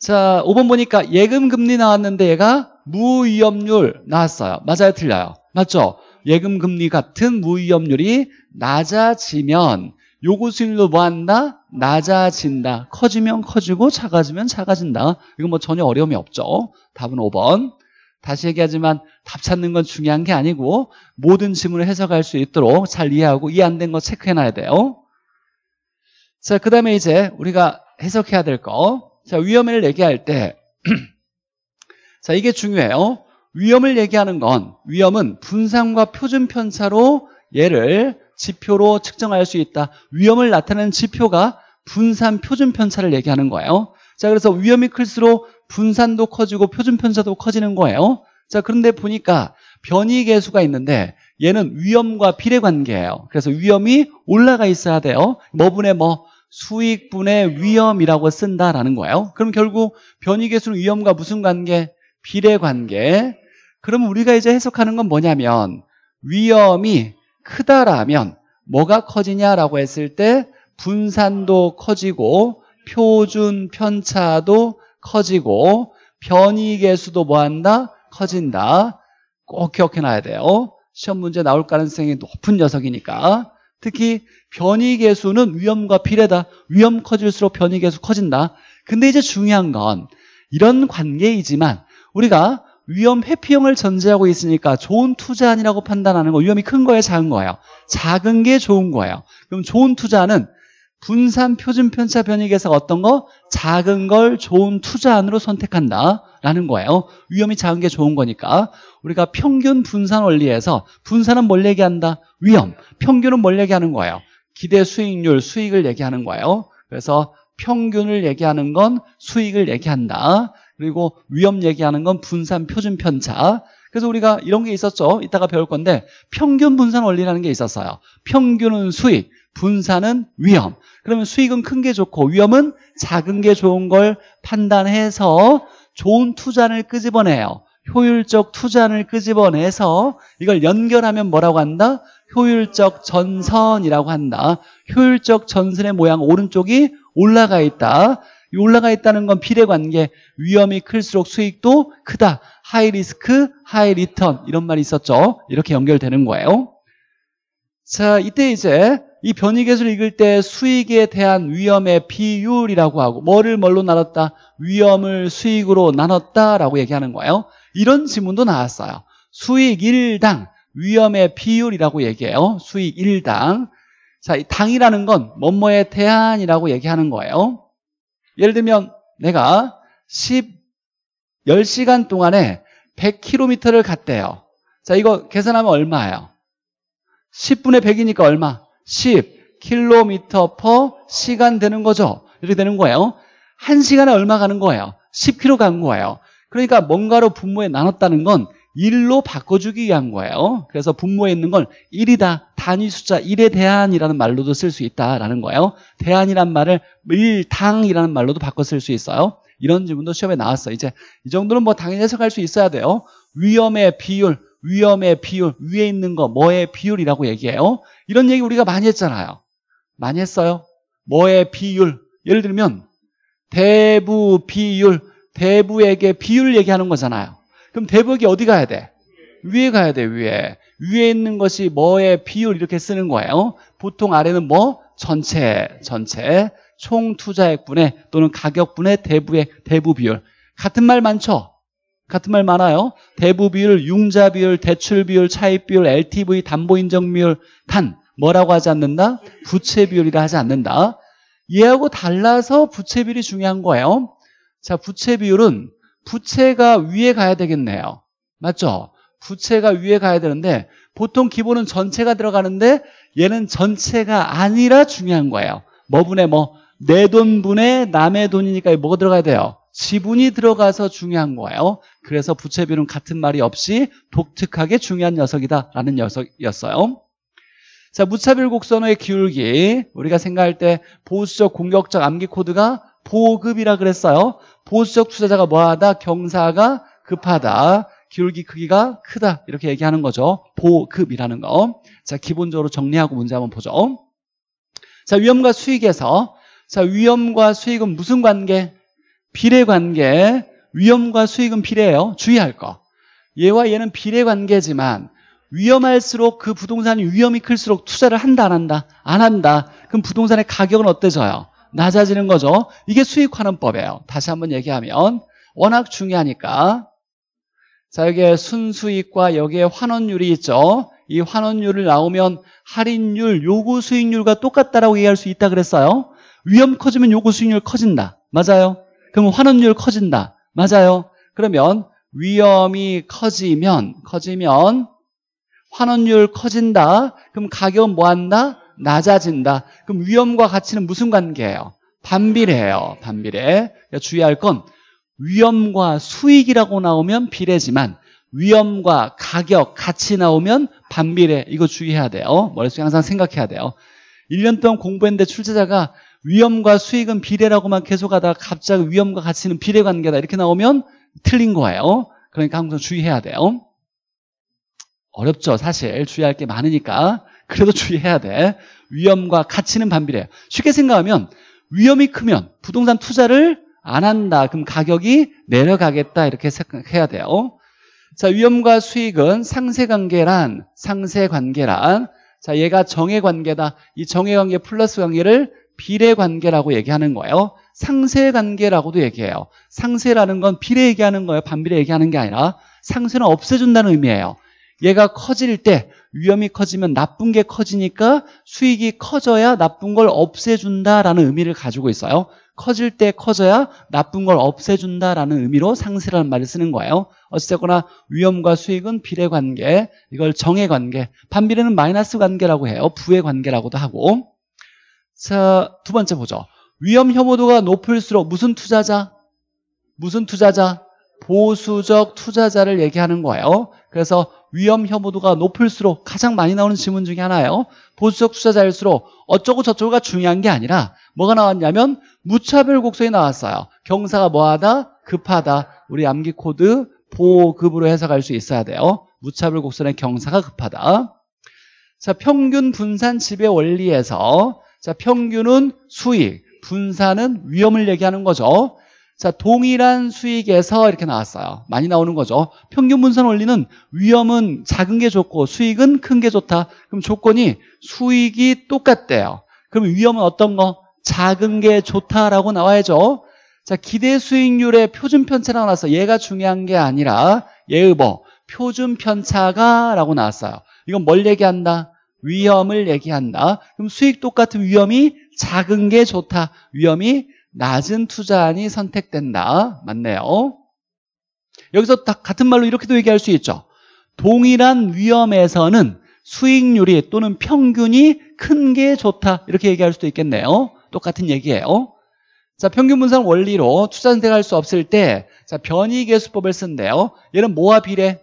자, 오 번 보니까 예금 금리 나왔는데 얘가 무위험률 나왔어요. 맞아요? 틀려요? 맞죠? 예금 금리 같은 무위험률이 낮아지면 요것을로 뭐 한다? 낮아진다. 커지면 커지고 작아지면 작아진다. 이건 뭐 전혀 어려움이 없죠. 답은 오 번. 다시 얘기하지만 답 찾는 건 중요한 게 아니고 모든 지문을 해석할 수 있도록 잘 이해하고 이해 안 된 거 체크해놔야 돼요. 자, 그 다음에 이제 우리가 해석해야 될 거. 자, 위험을 얘기할 때 자, 이게 중요해요. 위험을 얘기하는 건, 위험은 분산과 표준 편차로 얘를 지표로 측정할 수 있다. 위험을 나타내는 지표가 분산 표준 편차를 얘기하는 거예요. 자, 그래서 위험이 클수록 분산도 커지고 표준 편차도 커지는 거예요. 자, 그런데 보니까 변이 계수가 있는데 얘는 위험과 비례 관계예요. 그래서 위험이 올라가 있어야 돼요. 뭐분의 뭐 수익분의 위험이라고 쓴다라는 거예요. 그럼 결국 변이 계수는 위험과 무슨 관계? 비례 관계. 그럼 우리가 이제 해석하는 건 뭐냐면, 위험이 크다라면 뭐가 커지냐라고 했을 때 분산도 커지고 표준 편차도 커지고 변이계수도 뭐한다? 커진다. 꼭 기억해놔야 돼요. 시험 문제 나올 가능성이 높은 녀석이니까. 특히 변이계수는 위험과 비례다. 위험 커질수록 변이계수 커진다. 근데 이제 중요한 건 이런 관계이지만 우리가 위험 회피형을 전제하고 있으니까 좋은 투자 아니라고 판단하는 거, 위험이 큰 거예요, 작은 거예요? 작은 게 좋은 거예요. 그럼 좋은 투자는 분산 표준 편차 변이 계수가 어떤 거? 작은 걸 좋은 투자 안으로 선택한다라는 거예요. 위험이 작은 게 좋은 거니까. 우리가 평균 분산 원리에서 분산은 뭘 얘기한다? 위험. 평균은 뭘 얘기하는 거예요? 기대 수익률, 수익을 얘기하는 거예요. 그래서 평균을 얘기하는 건 수익을 얘기한다. 그리고 위험 얘기하는 건 분산 표준 편차. 그래서 우리가 이런 게 있었죠. 이따가 배울 건데 평균 분산 원리라는 게 있었어요. 평균은 수익, 분산은 위험. 그러면 수익은 큰 게 좋고 위험은 작은 게 좋은 걸 판단해서 좋은 투자를 끄집어내요. 효율적 투자를 끄집어내서 이걸 연결하면 뭐라고 한다? 효율적 전선이라고 한다. 효율적 전선의 모양 오른쪽이 올라가 있다. 올라가 있다는 건 비례관계, 위험이 클수록 수익도 크다. 하이 리스크, 하이 리턴 이런 말이 있었죠. 이렇게 연결되는 거예요. 자, 이때 이제 이 변이계수를 읽을 때 수익에 대한 위험의 비율이라고 하고 뭐를 뭘로 나눴다? 위험을 수익으로 나눴다라고 얘기하는 거예요. 이런 지문도 나왔어요. 수익 일 당, 위험의 비율이라고 얘기해요. 수익 일 당. 자, 이 당이라는 건 뭐뭐에 대한이라고 얘기하는 거예요. 예를 들면 내가 십, 열 시간 동안에 백 킬로미터를 갔대요. 자, 이거 계산하면 얼마예요? 십분의 백이니까 얼마? 십 킬로미터 퍼 시간 되는 거죠. 이렇게 되는 거예요. 한 시간에 얼마 가는 거예요? 십 킬로미터 간 거예요. 그러니까 뭔가로 분모에 나눴다는 건 일로 바꿔주기 위한 거예요. 그래서 분모에 있는 건 일이다. 단위 숫자 일에 대한이라는 말로도 쓸 수 있다라는 거예요. 대한이란 말을 일당이라는 말로도 바꿔 쓸 수 있어요. 이런 질문도 시험에 나왔어. 이제 이 정도는 뭐 당연히 해석할 수 있어야 돼요. 위험의 비율, 위험의 비율, 위에 있는 거 뭐의 비율이라고 얘기해요. 이런 얘기 우리가 많이 했잖아요. 많이 했어요. 뭐의 비율, 예를 들면 대부 비율, 대부에게 비율 얘기하는 거잖아요. 그럼 대부에게 어디 가야 돼? 위에 가야 돼, 위에. 위에 있는 것이 뭐의 비율 이렇게 쓰는 거예요. 보통 아래는 뭐? 전체, 전체, 총 투자액분의 또는 가격분의 대부의 대부 비율. 같은 말 많죠? 같은 말 많아요. 대부 비율, 융자 비율, 대출 비율, 차입 비율, 엘티브이, 담보 인정 비율, 단 뭐라고 하지 않는다? 부채 비율이라 하지 않는다. 얘하고 달라서 부채 비율이 중요한 거예요. 자, 부채 비율은 부채가 위에 가야 되겠네요. 맞죠? 부채가 위에 가야 되는데 보통 기본은 전체가 들어가는데 얘는 전체가 아니라 중요한 거예요. 뭐분의 뭐? 내 돈분의 남의 돈이니까 뭐가 들어가야 돼요? 지분이 들어가서 중요한 거예요. 그래서 부채 비율은 같은 말이 없이 독특하게 중요한 녀석이다라는 녀석이었어요. 자, 무차별 곡선호의 기울기. 우리가 생각할 때 보수적, 공격적 암기 코드가 보급이라 그랬어요. 보수적 투자자가 뭐하다? 경사가 급하다. 기울기 크기가 크다. 이렇게 얘기하는 거죠. 보급이라는 거. 자, 기본적으로 정리하고 문제 한번 보죠. 자, 위험과 수익에서. 자, 위험과 수익은 무슨 관계? 비례 관계. 위험과 수익은 비례예요. 주의할 거. 얘와 얘는 비례 관계지만 위험할수록 그 부동산이 위험이 클수록 투자를 한다, 안 한다? 안 한다. 그럼 부동산의 가격은 어때져요? 낮아지는 거죠. 이게 수익환원법이에요. 다시 한번 얘기하면 워낙 중요하니까. 자, 여기에 순수익과 여기에 환원율이 있죠. 이 환원율을 나오면 할인율, 요구 수익률과 똑같다라고 얘기할 수 있다 그랬어요. 위험 커지면 요구 수익률 커진다. 맞아요. 그럼 환원율 커진다. 맞아요. 그러면 위험이 커지면 커지면 환원율 커진다. 그럼 가격은 뭐 한다? 낮아진다. 그럼 위험과 가치는 무슨 관계예요? 반비례예요. 반비례. 그러니까 주의할 건 위험과 수익이라고 나오면 비례지만 위험과 가격, 가치 나오면 반비례. 이거 주의해야 돼요. 머릿속에 항상 생각해야 돼요. 일 년 동안 공부했는데 출제자가 위험과 수익은 비례라고만 계속 하다가 갑자기 위험과 가치는 비례관계다 이렇게 나오면 틀린 거예요. 그러니까 항상 주의해야 돼요. 어렵죠. 사실 주의할 게 많으니까. 그래도 주의해야 돼. 위험과 가치는 반비례예요. 쉽게 생각하면 위험이 크면 부동산 투자를 안 한다. 그럼 가격이 내려가겠다 이렇게 생각해야 돼요. 자, 위험과 수익은 상세관계란 상세관계란 자, 얘가 정해관계다. 이 정해관계 플러스 관계를 비례관계라고 얘기하는 거예요. 상세관계라고도 얘기해요. 상세라는 건 비례 얘기하는 거예요. 반비례 얘기하는 게 아니라 상세는 없애준다는 의미예요. 얘가 커질 때 위험이 커지면 나쁜 게 커지니까 수익이 커져야 나쁜 걸 없애준다라는 의미를 가지고 있어요. 커질 때 커져야 나쁜 걸 없애준다라는 의미로 상세라는 말을 쓰는 거예요. 어쨌거나 위험과 수익은 비례관계, 이걸 정해관계, 반비례는 마이너스 관계라고 해요. 부의 관계라고도 하고. 자, 두 번째 보죠. 위험 혐오도가 높을수록 무슨 투자자? 무슨 투자자? 보수적 투자자를 얘기하는 거예요. 그래서 위험 혐오도가 높을수록 가장 많이 나오는 질문 중에 하나예요. 보수적 투자자일수록 어쩌고 저쩌고가 중요한 게 아니라 뭐가 나왔냐면 무차별 곡선이 나왔어요. 경사가 뭐하다? 급하다. 우리 암기 코드 보급으로 해석할 수 있어야 돼요. 무차별 곡선의 경사가 급하다. 자, 평균 분산 지배 원리에서 자, 평균은 수익, 분산은 위험을 얘기하는 거죠. 자, 동일한 수익에서 이렇게 나왔어요. 많이 나오는 거죠. 평균 분산 원리는 위험은 작은 게 좋고 수익은 큰 게 좋다. 그럼 조건이 수익이 똑같대요. 그럼 위험은 어떤 거? 작은 게 좋다라고 나와야죠. 자, 기대 수익률의 표준 편차가 나왔어. 얘가 중요한 게 아니라 얘의 뭐 표준 편차가라고 나왔어요. 이건 뭘 얘기한다? 위험을 얘기한다. 그럼 수익 똑같은 위험이 작은 게 좋다. 위험이 낮은 투자안이 선택된다. 맞네요. 여기서 다 같은 말로 이렇게도 얘기할 수 있죠. 동일한 위험에서는 수익률이 또는 평균이 큰 게 좋다. 이렇게 얘기할 수도 있겠네요. 똑같은 얘기예요. 자, 평균 분산 원리로 투자 선택할 수 없을 때 자, 변이계수법을 쓴대요. 얘는 뭐와 비례?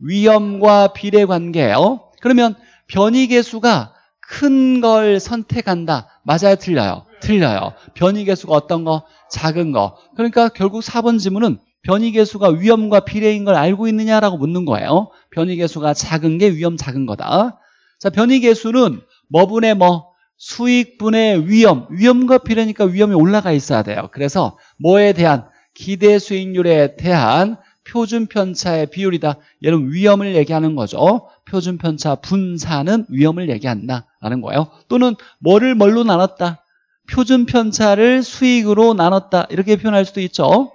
위험과 비례 관계예요. 그러면 변이계수가 큰 걸 선택한다. 맞아요? 틀려요? 틀려요. 변이계수가 어떤 거? 작은 거. 그러니까 결국 사 번 지문은 변이계수가 위험과 비례인 걸 알고 있느냐라고 묻는 거예요. 변이계수가 작은 게 위험 작은 거다. 자, 변이계수는 뭐분의 뭐? 수익분의 위험. 위험과 비례니까 위험이 올라가 있어야 돼요. 그래서 뭐에 대한? 기대 수익률에 대한 표준 편차의 비율이다. 얘는 위험을 얘기하는 거죠. 표준 편차 분산은 위험을 얘기한다라는 거예요. 또는 뭐를 뭘로 나눴다? 표준 편차를 수익으로 나눴다. 이렇게 표현할 수도 있죠.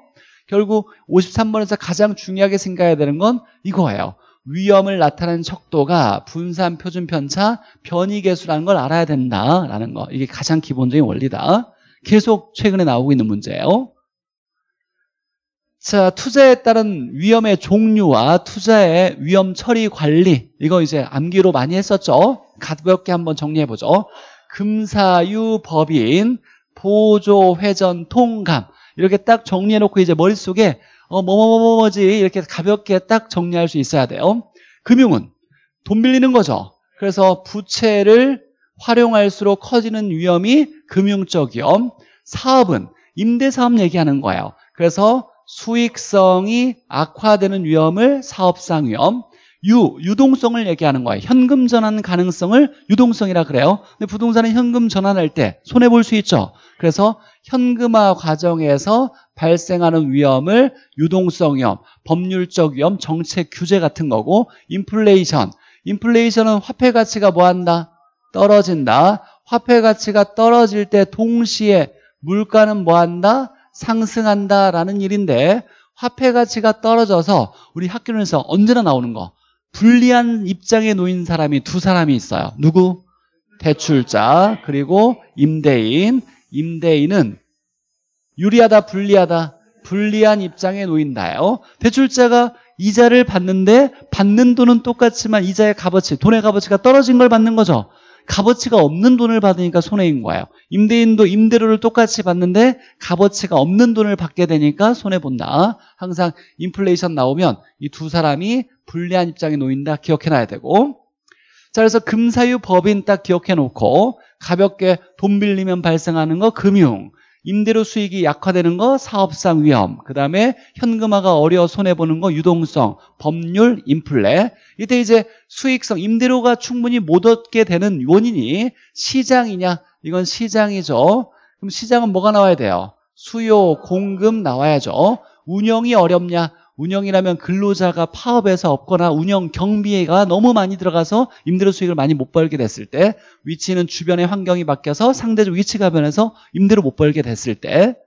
결국 오십삼 번에서 가장 중요하게 생각해야 되는 건 이거예요. 위험을 나타내는 척도가 분산 표준 편차 변이계수라는 걸 알아야 된다라는 거. 이게 가장 기본적인 원리다. 계속 최근에 나오고 있는 문제예요. 자, 투자에 따른 위험의 종류와 투자의 위험 처리 관리. 이거 이제 암기로 많이 했었죠. 가볍게 한번 정리해보죠. 금사유, 법인, 보조, 회전, 통감. 이렇게 딱 정리해놓고 이제 머릿속에 어, 뭐뭐뭐뭐지 이렇게 가볍게 딱 정리할 수 있어야 돼요. 금융은 돈 빌리는 거죠. 그래서 부채를 활용할수록 커지는 위험이 금융적 위험. 사업은 임대사업 얘기하는 거예요. 그래서 수익성이 악화되는 위험을 사업상 위험, 유, 유동성을 얘기하는 거예요. 현금 전환 가능성을 유동성이라 그래요. 근데 부동산은 현금 전환할 때 손해볼 수 있죠. 그래서 현금화 과정에서 발생하는 위험을 유동성 위험, 법률적 위험, 정책 규제 같은 거고 인플레이션, 인플레이션은 화폐 가치가 뭐한다? 떨어진다. 화폐 가치가 떨어질 때 동시에 물가는 뭐한다? 상승한다라는 일인데, 화폐 가치가 떨어져서 우리 학교에서 언제나 나오는 거, 불리한 입장에 놓인 사람이 두 사람이 있어요. 누구? 대출자, 그리고 임대인. 임대인은 유리하다, 불리하다? 불리한 입장에 놓인다요. 대출자가 이자를 받는데 받는 돈은 똑같지만 이자의 값어치, 돈의 값어치가 떨어진 걸 받는 거죠. 값어치가 없는 돈을 받으니까 손해인 거예요. 임대인도 임대료를 똑같이 받는데 값어치가 없는 돈을 받게 되니까 손해본다. 항상 인플레이션 나오면 이 두 사람이 불리한 입장에 놓인다 기억해놔야 되고, 자, 그래서 금사유 법인 딱 기억해놓고, 가볍게 돈 빌리면 발생하는 거 금융, 임대료 수익이 약화되는 거 사업상 위험, 그 다음에 현금화가 어려워 손해보는 거 유동성, 법률, 인플레. 이때 이제 수익성, 임대료가 충분히 못 얻게 되는 원인이 시장이냐? 이건 시장이죠. 그럼 시장은 뭐가 나와야 돼요? 수요, 공급 나와야죠. 운영이 어렵냐? 운영이라면 근로자가 파업해서 없거나 운영 경비가 너무 많이 들어가서 임대료 수익을 많이 못 벌게 됐을 때, 위치는 주변의 환경이 바뀌어서 상대적 위치가 변해서 임대료 못 벌게 됐을 때.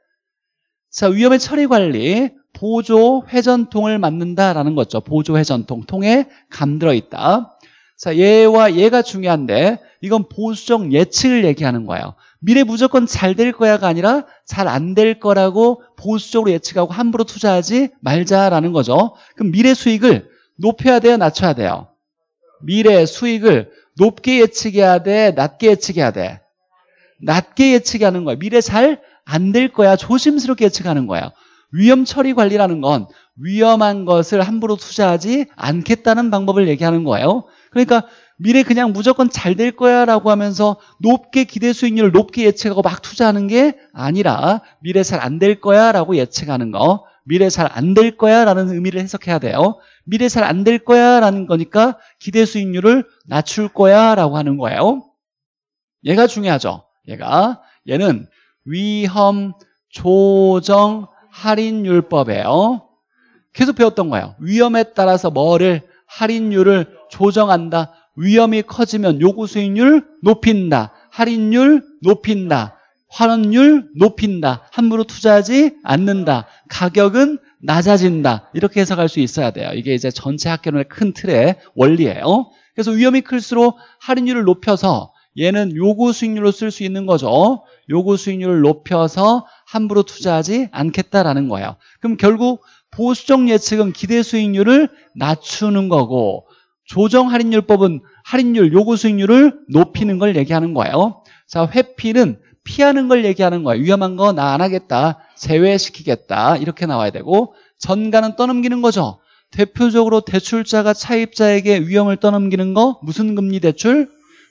자, 위험의 처리 관리, 보조 회전통을 막는다라는 거죠. 보조 회전통, 통에 감들어 있다. 자, 얘와 얘가 중요한데, 이건 보수적 예측을 얘기하는 거예요. 미래 무조건 잘 될 거야가 아니라 잘 안 될 거라고 보수적으로 예측하고 함부로 투자하지 말자라는 거죠. 그럼 미래 수익을 높여야 돼요, 낮춰야 돼요? 미래 수익을 높게 예측해야 돼, 낮게 예측해야 돼? 낮게 예측하는 거예요. 미래 잘 안 될 거야, 조심스럽게 예측하는 거예요. 위험 처리 관리라는 건 위험한 것을 함부로 투자하지 않겠다는 방법을 얘기하는 거예요. 그러니까 미래 그냥 무조건 잘 될 거야 라고 하면서 높게 기대 수익률을 높게 예측하고 막 투자하는 게 아니라, 미래 잘 안 될 거야 라고 예측하는 거, 미래 잘 안 될 거야 라는 의미를 해석해야 돼요. 미래 잘 안 될 거야 라는 거니까 기대 수익률을 낮출 거야 라고 하는 거예요. 얘가 중요하죠. 얘가, 얘는 위험 조정 할인율법이에요. 계속 배웠던 거예요. 위험에 따라서 뭐를? 할인율을 조정한다. 위험이 커지면 요구 수익률 높인다, 할인율 높인다, 환원율 높인다, 함부로 투자하지 않는다, 가격은 낮아진다, 이렇게 해석할 수 있어야 돼요. 이게 이제 전체 학계론의 큰 틀의 원리예요. 그래서 위험이 클수록 할인율을 높여서, 얘는 요구 수익률로 쓸 수 있는 거죠. 요구 수익률을 높여서 함부로 투자하지 않겠다라는 거예요. 그럼 결국 보수적 예측은 기대 수익률을 낮추는 거고, 조정 할인율법은 할인율, 요구 수익률을 높이는 걸 얘기하는 거예요. 자, 회피는 피하는 걸 얘기하는 거예요. 위험한 거 나 안 하겠다, 제외시키겠다, 이렇게 나와야 되고, 전가는 떠넘기는 거죠. 대표적으로 대출자가 차입자에게 위험을 떠넘기는 거, 무슨 금리 대출?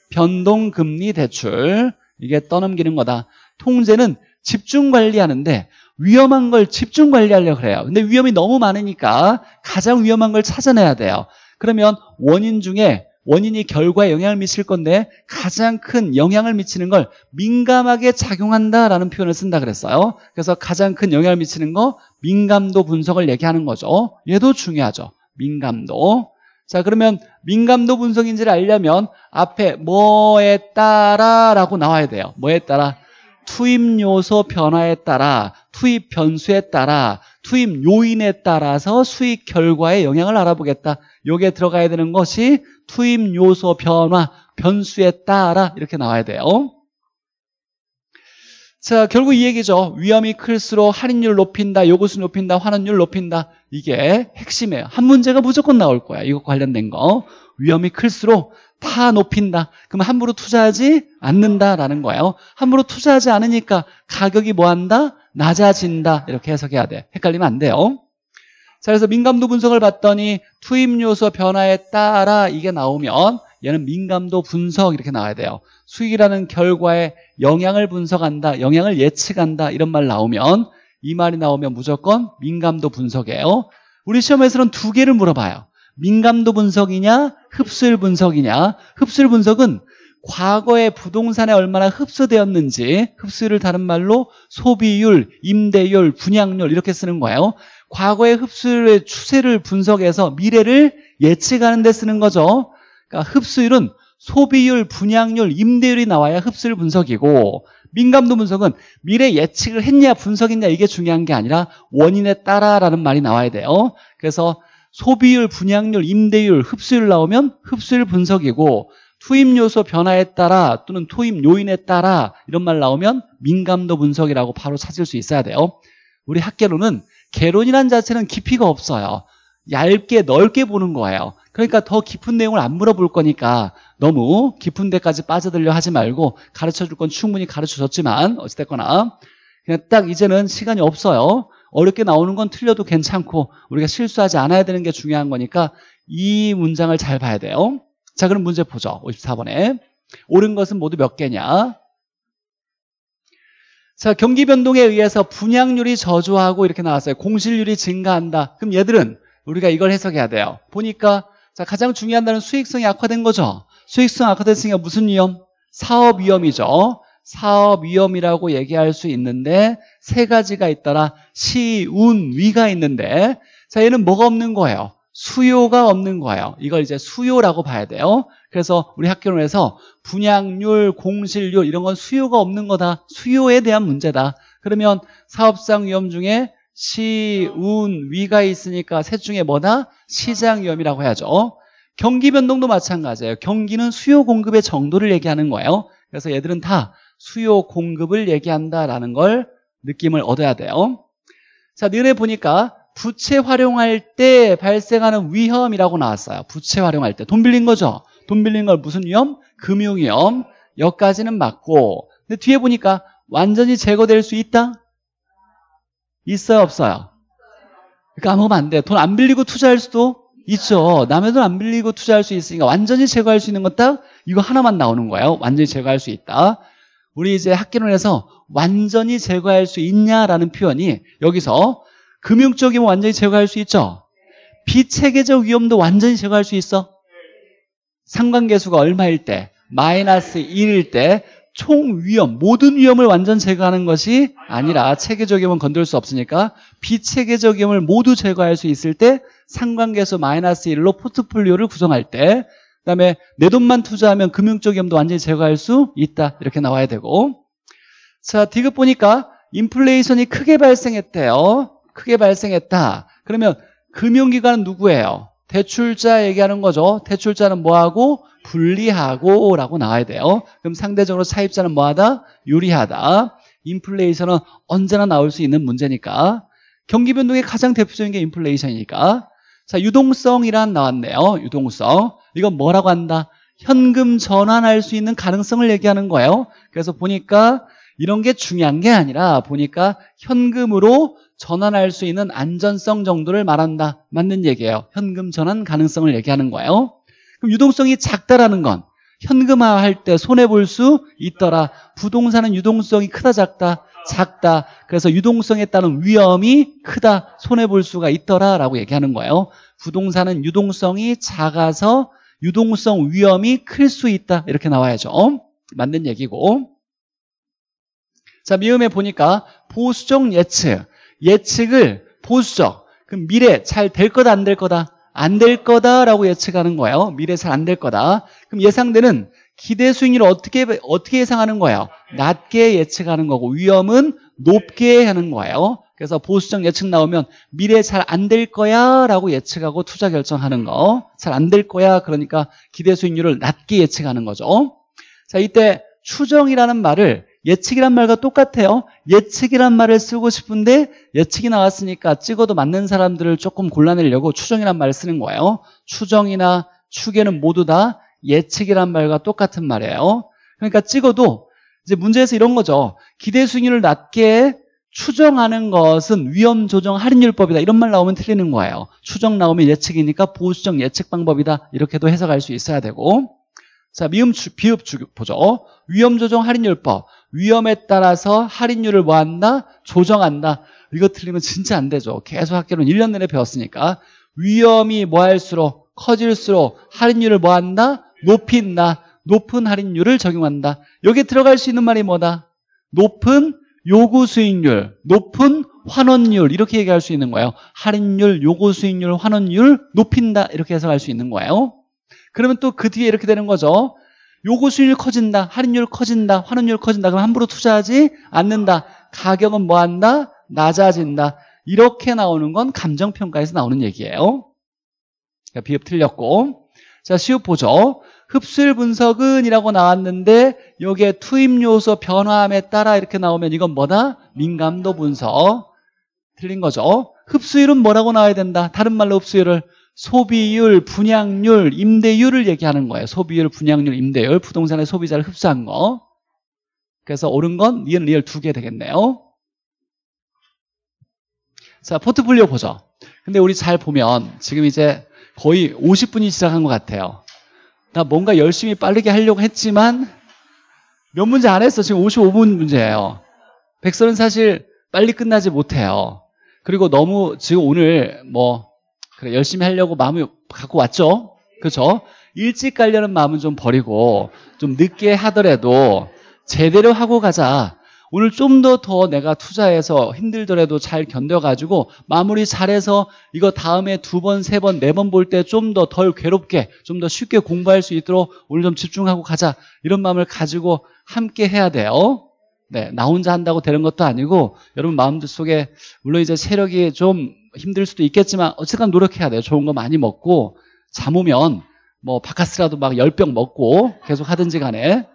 변동금리 대출. 이게 떠넘기는 거다. 통제는 집중 관리하는데, 위험한 걸 집중 관리하려고 그래요. 근데 위험이 너무 많으니까 가장 위험한 걸 찾아내야 돼요. 그러면 원인 중에, 원인이 결과에 영향을 미칠 건데 가장 큰 영향을 미치는 걸 민감하게 작용한다라는 표현을 쓴다 그랬어요. 그래서 가장 큰 영향을 미치는 거, 민감도 분석을 얘기하는 거죠. 얘도 중요하죠. 민감도. 자, 그러면 민감도 분석인지를 알려면 앞에 뭐에 따라 라고 나와야 돼요. 뭐에 따라? 투입 요소 변화에 따라, 투입 변수에 따라, 투입 요인에 따라서 수익 결과의 영향을 알아보겠다. 여기에 들어가야 되는 것이 투입 요소 변화, 변수에 따라, 이렇게 나와야 돼요. 자, 결국 이 얘기죠. 위험이 클수록 할인율 높인다, 요구수 높인다, 환원율 높인다. 이게 핵심이에요. 한 문제가 무조건 나올 거야, 이거 관련된 거. 위험이 클수록 다 높인다. 그럼 함부로 투자하지 않는다라는 거예요. 함부로 투자하지 않으니까 가격이 뭐한다? 낮아진다. 이렇게 해석해야 돼. 헷갈리면 안 돼요. 자, 그래서 민감도 분석을 봤더니 투입 요소 변화에 따라, 이게 나오면 얘는 민감도 분석, 이렇게 나와야 돼요. 수익이라는 결과에 영향을 분석한다, 영향을 예측한다, 이런 말 나오면, 이 말이 나오면 무조건 민감도 분석이에요. 우리 시험에서는 두 개를 물어봐요. 민감도 분석이냐, 흡수율 분석이냐. 흡수율 분석은 과거에 부동산에 얼마나 흡수되었는지, 흡수율을 다른 말로 소비율, 임대율, 분양률, 이렇게 쓰는 거예요. 과거의 흡수율의 추세를 분석해서 미래를 예측하는 데 쓰는 거죠. 그러니까 흡수율은 소비율, 분양률, 임대율이 나와야 흡수율 분석이고, 민감도 분석은 미래 예측을 했냐 분석했냐 이게 중요한 게 아니라 원인에 따라라는 말이 나와야 돼요. 그래서 소비율, 분양률, 임대율, 흡수율 나오면 흡수율 분석이고, 투입 요소 변화에 따라 또는 투입 요인에 따라 이런 말 나오면 민감도 분석이라고 바로 찾을 수 있어야 돼요. 우리 학개론은 개론이란 자체는 깊이가 없어요. 얇게 넓게 보는 거예요. 그러니까 더 깊은 내용을 안 물어볼 거니까 너무 깊은 데까지 빠져들려 하지 말고, 가르쳐줄 건 충분히 가르쳐줬지만 어찌됐거나 그냥 딱 이제는 시간이 없어요. 어렵게 나오는 건 틀려도 괜찮고 우리가 실수하지 않아야 되는 게 중요한 거니까 이 문장을 잘 봐야 돼요. 자, 그럼 문제 보죠. 오십사 번에 옳은 것은 모두 몇 개냐. 자, 경기 변동에 의해서 분양률이 저조하고 이렇게 나왔어요. 공실률이 증가한다. 그럼 얘들은 우리가 이걸 해석해야 돼요. 보니까 자, 가장 중요한 단어는 수익성이 악화된 거죠. 수익성 악화됐으니까 무슨 위험? 사업 위험이죠. 사업 위험이라고 얘기할 수 있는데 세 가지가 있더라. 시, 운, 위가 있는데, 자, 얘는 뭐가 없는 거예요? 수요가 없는 거예요. 이걸 이제 수요라고 봐야 돼요. 그래서 우리 학개론에서 분양률, 공실률 이런 건 수요가 없는 거다. 수요에 대한 문제다. 그러면 사업상 위험 중에 시, 운, 위가 있으니까 셋 중에 뭐다? 시장 위험이라고 해야죠. 경기 변동도 마찬가지예요. 경기는 수요 공급의 정도를 얘기하는 거예요. 그래서 얘들은 다 수요 공급을 얘기한다라는 걸 느낌을 얻어야 돼요. 자, 너네 보니까 부채 활용할 때 발생하는 위험이라고 나왔어요. 부채 활용할 때 돈 빌린 거죠. 돈 빌린 걸 무슨 위험? 금융 위험. 여기까지는 맞고, 근데 뒤에 보니까 완전히 제거될 수 있다? 있어요, 없어요? 그러니까 아무것도 안 돼. 돈 안 빌리고 투자할 수도 있죠. 남의 돈 안 빌리고 투자할 수 있으니까 완전히 제거할 수 있는 건 딱 이거 하나만 나오는 거예요. 완전히 제거할 수 있다. 우리 이제 학개론에서 완전히 제거할 수 있냐라는 표현이 여기서 금융 쪽이면 완전히 제거할 수 있죠. 비체계적 위험도 완전히 제거할 수 있어. 상관계수가 얼마일 때, 마이너스 일일 때 총 위험, 모든 위험을 완전 제거하는 것이 아니라 체계적 위험은 건들 수 없으니까 비체계적 위험을 모두 제거할 수 있을 때, 상관계수 마이너스 일로 포트폴리오를 구성할 때, 그다음에 내 돈만 투자하면 금융적 위험도 완전히 제거할 수 있다. 이렇게 나와야 되고, 자, 디귿 보니까 인플레이션이 크게 발생했대요. 크게 발생했다. 그러면 금융기관은 누구예요? 대출자 얘기하는 거죠. 대출자는 뭐하고? 불리하고 라고 나와야 돼요. 그럼 상대적으로 차입자는 뭐하다? 유리하다. 인플레이션은 언제나 나올 수 있는 문제니까. 경기 변동의 가장 대표적인 게 인플레이션이니까. 자, 유동성이란 나왔네요. 유동성. 이건 뭐라고 한다? 현금 전환할 수 있는 가능성을 얘기하는 거예요. 그래서 보니까 이런 게 중요한 게 아니라 보니까 현금으로 전환할 수 있는 안전성 정도를 말한다. 맞는 얘기예요. 현금 전환 가능성을 얘기하는 거예요. 그럼 유동성이 작다라는 건 현금화할 때 손해볼 수 있더라. 부동산은 유동성이 크다 작다? 작다. 그래서 유동성에 따른 위험이 크다. 손해볼 수가 있더라라고 얘기하는 거예요. 부동산은 유동성이 작아서 유동성 위험이 클 수 있다. 이렇게 나와야죠. 맞는 얘기고. 자, 미음에 보니까 보수적 예측. 예측을 보수적. 그럼 미래 잘 될 거다 안 될 거다? 안 될 거다라고 예측하는 거예요. 미래 잘 안 될 거다. 그럼 예상되는 기대 수익률을 어떻게 어떻게 예상하는 거예요? 낮게 예측하는 거고, 위험은 높게 하는 거예요. 그래서 보수적 예측 나오면 미래 잘 안 될 거야 라고 예측하고 투자 결정하는 거. 잘 안 될 거야, 그러니까 기대 수익률을 낮게 예측하는 거죠. 자, 이때 추정이라는 말을 예측이란 말과 똑같아요. 예측이란 말을 쓰고 싶은데 예측이 나왔으니까 찍어도 맞는 사람들을 조금 골라내려고 추정이란 말을 쓰는 거예요. 추정이나 추계는 모두 다 예측이란 말과 똑같은 말이에요. 그러니까 찍어도 이제 문제에서 이런 거죠. 기대 수익률을 낮게 추정하는 것은 위험 조정 할인율법이다. 이런 말 나오면 틀리는 거예요. 추정 나오면 예측이니까 보수적 예측 방법이다. 이렇게도 해석할 수 있어야 되고. 자, 미음, 비읍 보죠. 위험 조정 할인율법. 위험에 따라서 할인율을 뭐 한다? 조정한다. 이거 틀리면 진짜 안 되죠. 계속 학개론 일 년 내내 배웠으니까. 위험이 뭐 할수록, 커질수록 할인율을 뭐 한다? 높인다. 높은 할인율을 적용한다. 여기 들어갈 수 있는 말이 뭐다? 높은 요구 수익률, 높은 환원율. 이렇게 얘기할 수 있는 거예요. 할인율, 요구 수익률, 환원율, 높인다. 이렇게 해석할 수 있는 거예요. 그러면 또 그 뒤에 이렇게 되는 거죠. 요거 수익률 커진다, 할인율 커진다, 환원율 커진다. 그럼 함부로 투자하지 않는다. 가격은 뭐한다? 낮아진다. 이렇게 나오는 건 감정평가에서 나오는 얘기예요. 자, 비읍 틀렸고. 자, 시읍 보죠. 흡수율 분석은 이라고 나왔는데 여기에 투입 요소 변화함에 따라 이렇게 나오면 이건 뭐다? 민감도 분석. 틀린 거죠. 흡수율은 뭐라고 나와야 된다? 다른 말로 흡수율을 소비율, 분양률, 임대율을 얘기하는 거예요. 소비율, 분양률, 임대율, 부동산의 소비자를 흡수한 거. 그래서 옳은 건 리얼, 리얼 두 개 되겠네요. 자, 포트폴리오 보죠. 근데 우리 잘 보면 지금 이제 거의 오십 분이 시작한 것 같아요. 나 뭔가 열심히 빠르게 하려고 했지만 몇 문제 안 했어. 지금 오십오 분 문제예요. 백선은 사실 빨리 끝나지 못해요. 그리고 너무 지금 오늘 뭐 그래 열심히 하려고 마음을 갖고 왔죠. 그렇죠? 일찍 가려는 마음은 좀 버리고 좀 늦게 하더라도 제대로 하고 가자. 오늘 좀 더 더 내가 투자해서 힘들더라도 잘 견뎌가지고 마무리 잘해서 이거 다음에 두 번, 세 번, 네 번 볼 때 좀 더 덜 괴롭게 좀 더 쉽게 공부할 수 있도록 오늘 좀 집중하고 가자. 이런 마음을 가지고 함께 해야 돼요. 네, 나 혼자 한다고 되는 것도 아니고 여러분 마음들 속에 물론 이제 체력이 좀 힘들 수도 있겠지만 어쨌든 노력해야 돼요. 좋은 거 많이 먹고 잠 오면 뭐 바카스라도 막 열 병 먹고 계속 하든지 간에.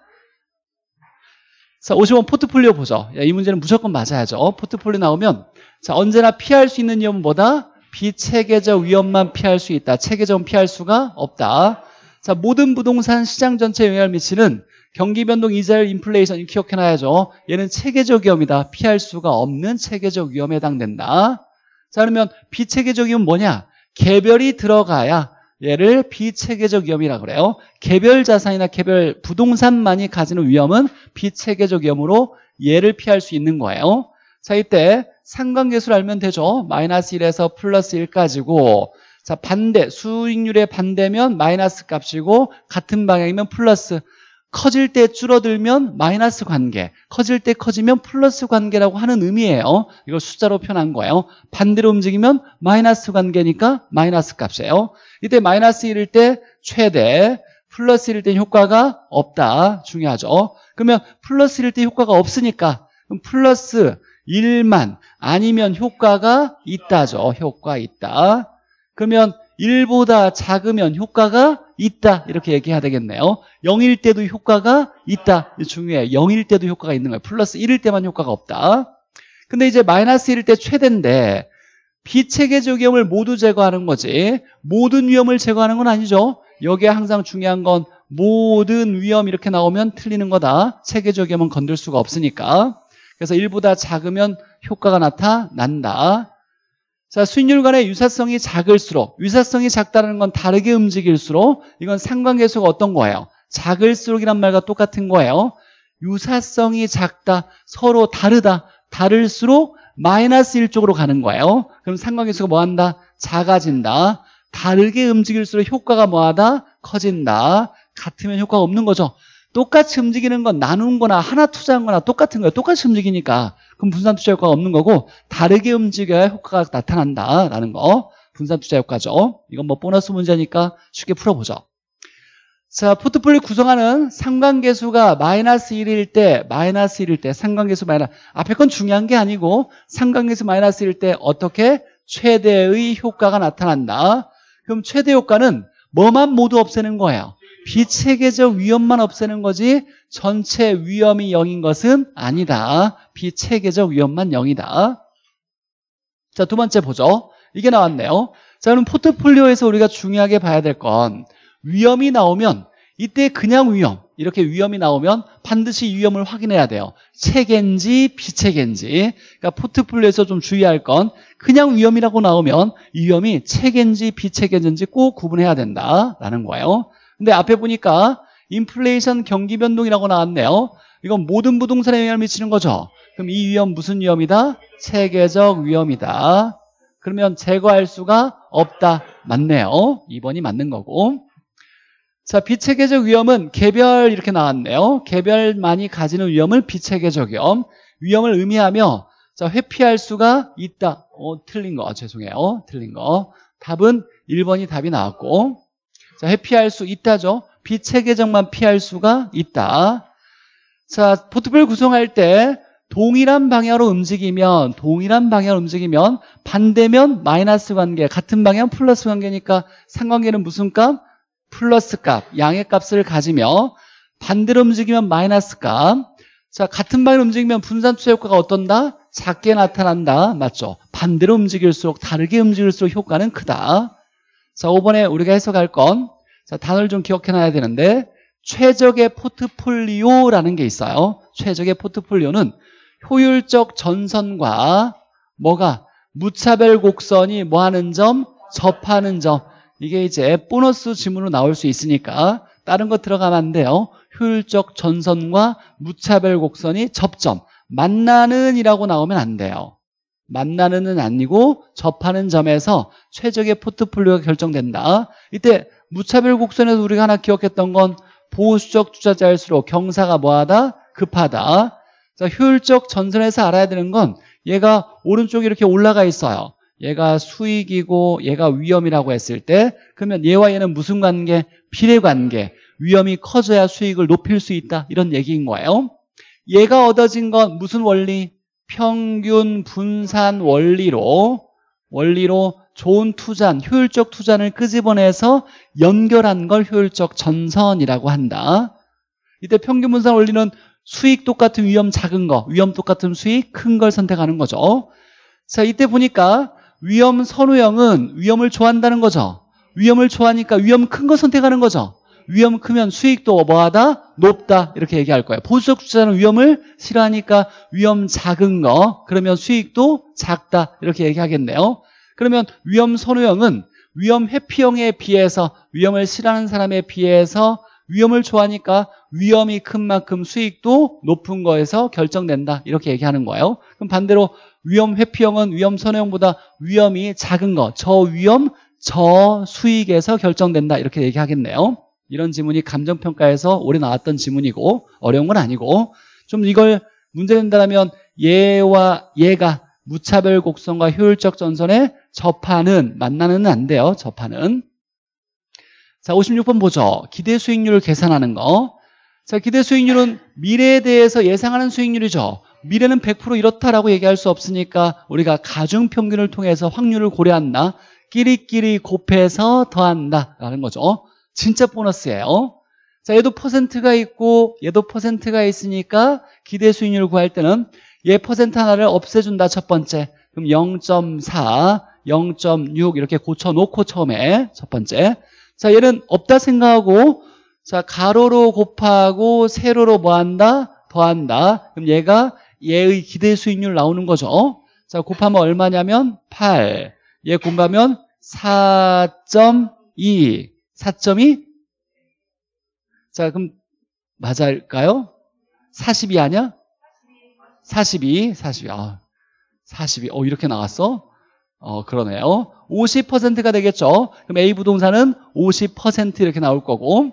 자, 오십 원 포트폴리오 보죠. 야, 이 문제는 무조건 맞아야죠. 포트폴리오 나오면 자, 언제나 피할 수 있는 위험은 뭐다? 비체계적 위험만 피할 수 있다. 체계적은 피할 수가 없다. 자, 모든 부동산 시장 전체에 영향을 미치는 경기 변동, 이자율, 인플레이션 기억해놔야죠. 얘는 체계적 위험이다. 피할 수가 없는 체계적 위험에 해당된다. 자, 그러면 비체계적 위험은 뭐냐? 개별이 들어가야 얘를 비체계적 위험이라 그래요. 개별 자산이나 개별 부동산만이 가지는 위험은 비체계적 위험으로 얘를 피할 수 있는 거예요. 자, 이때 상관계수를 알면 되죠. 마이너스 일에서 플러스 일까지고 자, 반대 수익률의 반대면 마이너스 값이고 같은 방향이면 플러스, 커질 때 줄어들면 마이너스 관계, 커질 때 커지면 플러스 관계라고 하는 의미예요. 이걸 숫자로 표현한 거예요. 반대로 움직이면 마이너스 관계니까 마이너스 값이에요. 이때 마이너스 일일 때 최대, 플러스 일일 때 효과가 없다. 중요하죠. 그러면 플러스 일일 때 효과가 없으니까 그럼 플러스 일만 아니면 효과가 있다죠. 효과 있다. 그러면 일보다 작으면 효과가 있다. 이렇게 얘기해야 되겠네요. 영일 때도 효과가 있다. 중요해. 영일 때도 효과가 있는 거예요. 플러스 일일 때만 효과가 없다. 근데 이제 마이너스 일일 때 최대인데 비체계적 위험을 모두 제거하는 거지 모든 위험을 제거하는 건 아니죠. 여기에 항상 중요한 건 모든 위험 이렇게 나오면 틀리는 거다. 체계적 위험은 건들 수가 없으니까. 그래서 일보다 작으면 효과가 나타난다. 자, 수익률 간의 유사성이 작을수록, 유사성이 작다는 건 다르게 움직일수록, 이건 상관계수가 어떤 거예요? 작을수록이란 말과 똑같은 거예요. 유사성이 작다, 서로 다르다, 다를수록 마이너스 일 쪽으로 가는 거예요. 그럼 상관계수가 뭐한다? 작아진다. 다르게 움직일수록 효과가 뭐하다? 커진다. 같으면 효과가 없는 거죠. 똑같이 움직이는 건 나눈 거나 하나 투자한 거나 똑같은 거예요. 똑같이 움직이니까. 그럼 분산 투자 효과가 없는 거고 다르게 움직여야 효과가 나타난다라는 거. 분산 투자 효과죠. 이건 뭐 보너스 문제니까 쉽게 풀어보죠. 자, 포트폴리오 구성하는 상관계수가 마이너스 일일 때, 마이너스 일일 때, 상관계수 마이너스, 앞에 건 중요한 게 아니고 상관계수 마이너스 일일 때 어떻게 최대의 효과가 나타난다. 그럼 최대 효과는 뭐만 모두 없애는 거예요? 비체계적 위험만 없애는 거지 전체 위험이 영인 것은 아니다. 비체계적 위험만 영이다. 자, 두 번째 보죠. 이게 나왔네요. 자, 그럼 포트폴리오에서 우리가 중요하게 봐야 될 건 위험이 나오면 이때 그냥 위험, 이렇게 위험이 나오면 반드시 위험을 확인해야 돼요. 체계인지 비체계인지. 그러니까 포트폴리오에서 좀 주의할 건 그냥 위험이라고 나오면 이 위험이 체계인지 비체계인지 꼭 구분해야 된다라는 거예요. 근데 앞에 보니까 인플레이션 경기 변동이라고 나왔네요. 이건 모든 부동산에 영향을 미치는 거죠. 그럼 이 위험 무슨 위험이다? 체계적 위험이다. 그러면 제거할 수가 없다. 맞네요. 이 번이 맞는 거고. 자, 비체계적 위험은 개별 이렇게 나왔네요. 개별만이 가지는 위험을 비체계적 위험. 위험을 의미하며 자, 회피할 수가 있다. 어, 틀린 거. 죄송해요. 틀린 거. 답은 일 번이 답이 나왔고. 자, 회피할 수 있다죠. 비체계정만 피할 수가 있다. 자, 포트폴리오 구성할 때 동일한 방향으로 움직이면 동일한 방향으로 움직이면 반대면 마이너스 관계, 같은 방향 플러스 관계니까 상관계는 무슨 값? 플러스 값, 양의 값을 가지며 반대로 움직이면 마이너스 값. 자, 같은 방향으로 움직이면 분산추 효과가 어떤다? 작게 나타난다. 맞죠? 반대로 움직일수록, 다르게 움직일수록 효과는 크다. 자, 오 번에 우리가 해석할 건, 자, 단어를 좀 기억해놔야 되는데, 최적의 포트폴리오라는 게 있어요. 최적의 포트폴리오는 효율적 전선과 뭐가 무차별 곡선이 뭐 하는 점? 접하는 점. 이게 이제 보너스 지문으로 나올 수 있으니까 다른 거 들어가면 안 돼요. 효율적 전선과 무차별 곡선이 접점, 만나는 이라고 나오면 안 돼요. 만나는은 아니고 접하는 점에서 최적의 포트폴리오가 결정된다. 이때 무차별 곡선에서 우리가 하나 기억했던 건 보수적 투자자일수록 경사가 뭐하다? 급하다. 자, 효율적 전선에서 알아야 되는 건 얘가 오른쪽에 이렇게 올라가 있어요. 얘가 수익이고 얘가 위험이라고 했을 때 그러면 얘와 얘는 무슨 관계? 비례관계. 위험이 커져야 수익을 높일 수 있다, 이런 얘기인 거예요. 얘가 얻어진 건 무슨 원리? 평균 분산 원리로 원리로 좋은 투자는, 효율적 투자를 끄집어내서 연결한 걸 효율적 전선이라고 한다. 이때 평균 분산 원리는 수익 똑같은 위험 작은 거, 위험 똑같은 수익 큰 걸 선택하는 거죠. 자, 이때 보니까 위험 선호형은 위험을 좋아한다는 거죠. 위험을 좋아하니까 위험 큰 거 선택하는 거죠. 위험 크면 수익도 뭐하다? 높다, 이렇게 얘기할 거예요. 보수적 투자자는 위험을 싫어하니까 위험 작은 거, 그러면 수익도 작다, 이렇게 얘기하겠네요. 그러면 위험 선호형은 위험 회피형에 비해서, 위험을 싫어하는 사람에 비해서 위험을 좋아하니까 위험이 큰 만큼 수익도 높은 거에서 결정된다, 이렇게 얘기하는 거예요. 그럼 반대로 위험 회피형은 위험 선호형보다 위험이 작은 거, 저 위험, 저 수익에서 결정된다, 이렇게 얘기하겠네요. 이런 지문이 감정평가에서 올해 나왔던 지문이고 어려운 건 아니고, 좀 이걸 문제 된다면 얘와 얘가 무차별 곡선과 효율적 전선에 접하는, 만나는 안 돼요. 접하는. 자, 오십육 번 보죠. 기대 수익률을 계산하는 거. 자, 기대 수익률은 미래에 대해서 예상하는 수익률이죠. 미래는 백 퍼센트 이렇다라고 얘기할 수 없으니까 우리가 가중평균을 통해서 확률을 고려한다. 끼리끼리 곱해서 더한다라는 거죠. 진짜 보너스예요. 자, 얘도 퍼센트가 있고 얘도 퍼센트가 있으니까 기대 수익률을 구할 때는 얘 퍼센트 하나를 없애준다, 첫 번째. 그럼 영 점 사, 영 점 육 이렇게 고쳐놓고 처음에 첫 번째. 자, 얘는 없다 생각하고, 자, 가로로 곱하고 세로로 뭐한다? 더한다. 그럼 얘가 얘의 기대 수익률 나오는 거죠. 자, 곱하면 얼마냐면 팔. 얘 곱하면 사 점 이. 사 점 이? 자, 그럼 맞을까요? 사십이 아니야? 사십이, 사십이. 아, 사십이. 어, 이렇게 나왔어? 어, 그러네요. 오십 퍼센트가 되겠죠? 그럼 A 부동산은 오십 퍼센트 이렇게 나올 거고.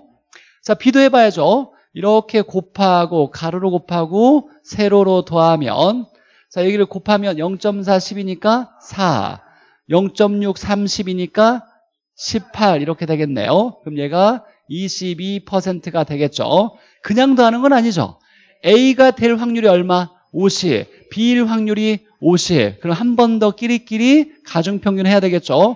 자, B도 해봐야죠. 이렇게 곱하고, 가로로 곱하고, 세로로 더하면, 자, 여기를 곱하면 영 점 사, 십이니까 사, 영 점 육, 삼십이니까 십팔 이렇게 되겠네요. 그럼 얘가 이십이 퍼센트가 되겠죠. 그냥 더하는 건 아니죠. A가 될 확률이 얼마? 오십. B일 확률이 오십. 그럼 한 번 더 끼리끼리 가중평균 해야 되겠죠.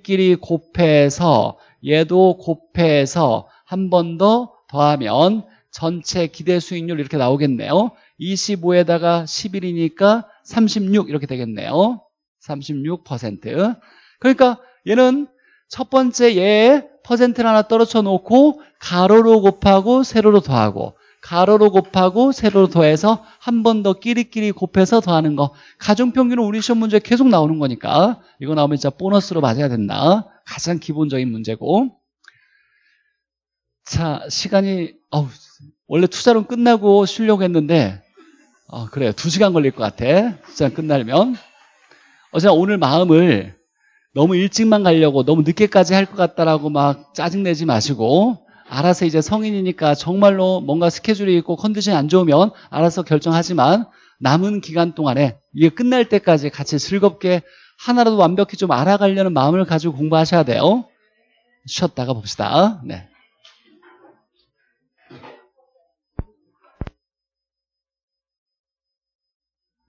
끼리끼리 곱해서, 얘도 곱해서 한 번 더 더하면 전체 기대 수익률 이렇게 나오겠네요. 이십오에다가 십일이니까 삼십육 이렇게 되겠네요. 삼십육 퍼센트. 그러니까 얘는 첫 번째 얘 퍼센트를 하나 떨어져 놓고 가로로 곱하고 세로로 더하고, 가로로 곱하고 세로로 더해서 한 번 더 끼리끼리 곱해서 더하는 거. 가중평균은 우리 시험 문제에 계속 나오는 거니까 이거 나오면 진짜 보너스로 맞아야 된다. 가장 기본적인 문제고. 자, 시간이 어우, 원래 투자론 끝나고 쉬려고 했는데 어, 그래요. 두 시간 걸릴 것 같아. 투자론 끝나면. 어쨌든 오늘 마음을 너무 일찍만 가려고, 너무 늦게까지 할 것 같다라고 막 짜증내지 마시고, 알아서 이제 성인이니까 정말로 뭔가 스케줄이 있고 컨디션이 안 좋으면 알아서 결정하지만 남은 기간 동안에 이게 끝날 때까지 같이 즐겁게 하나라도 완벽히 좀 알아가려는 마음을 가지고 공부하셔야 돼요. 쉬었다가 봅시다. 네.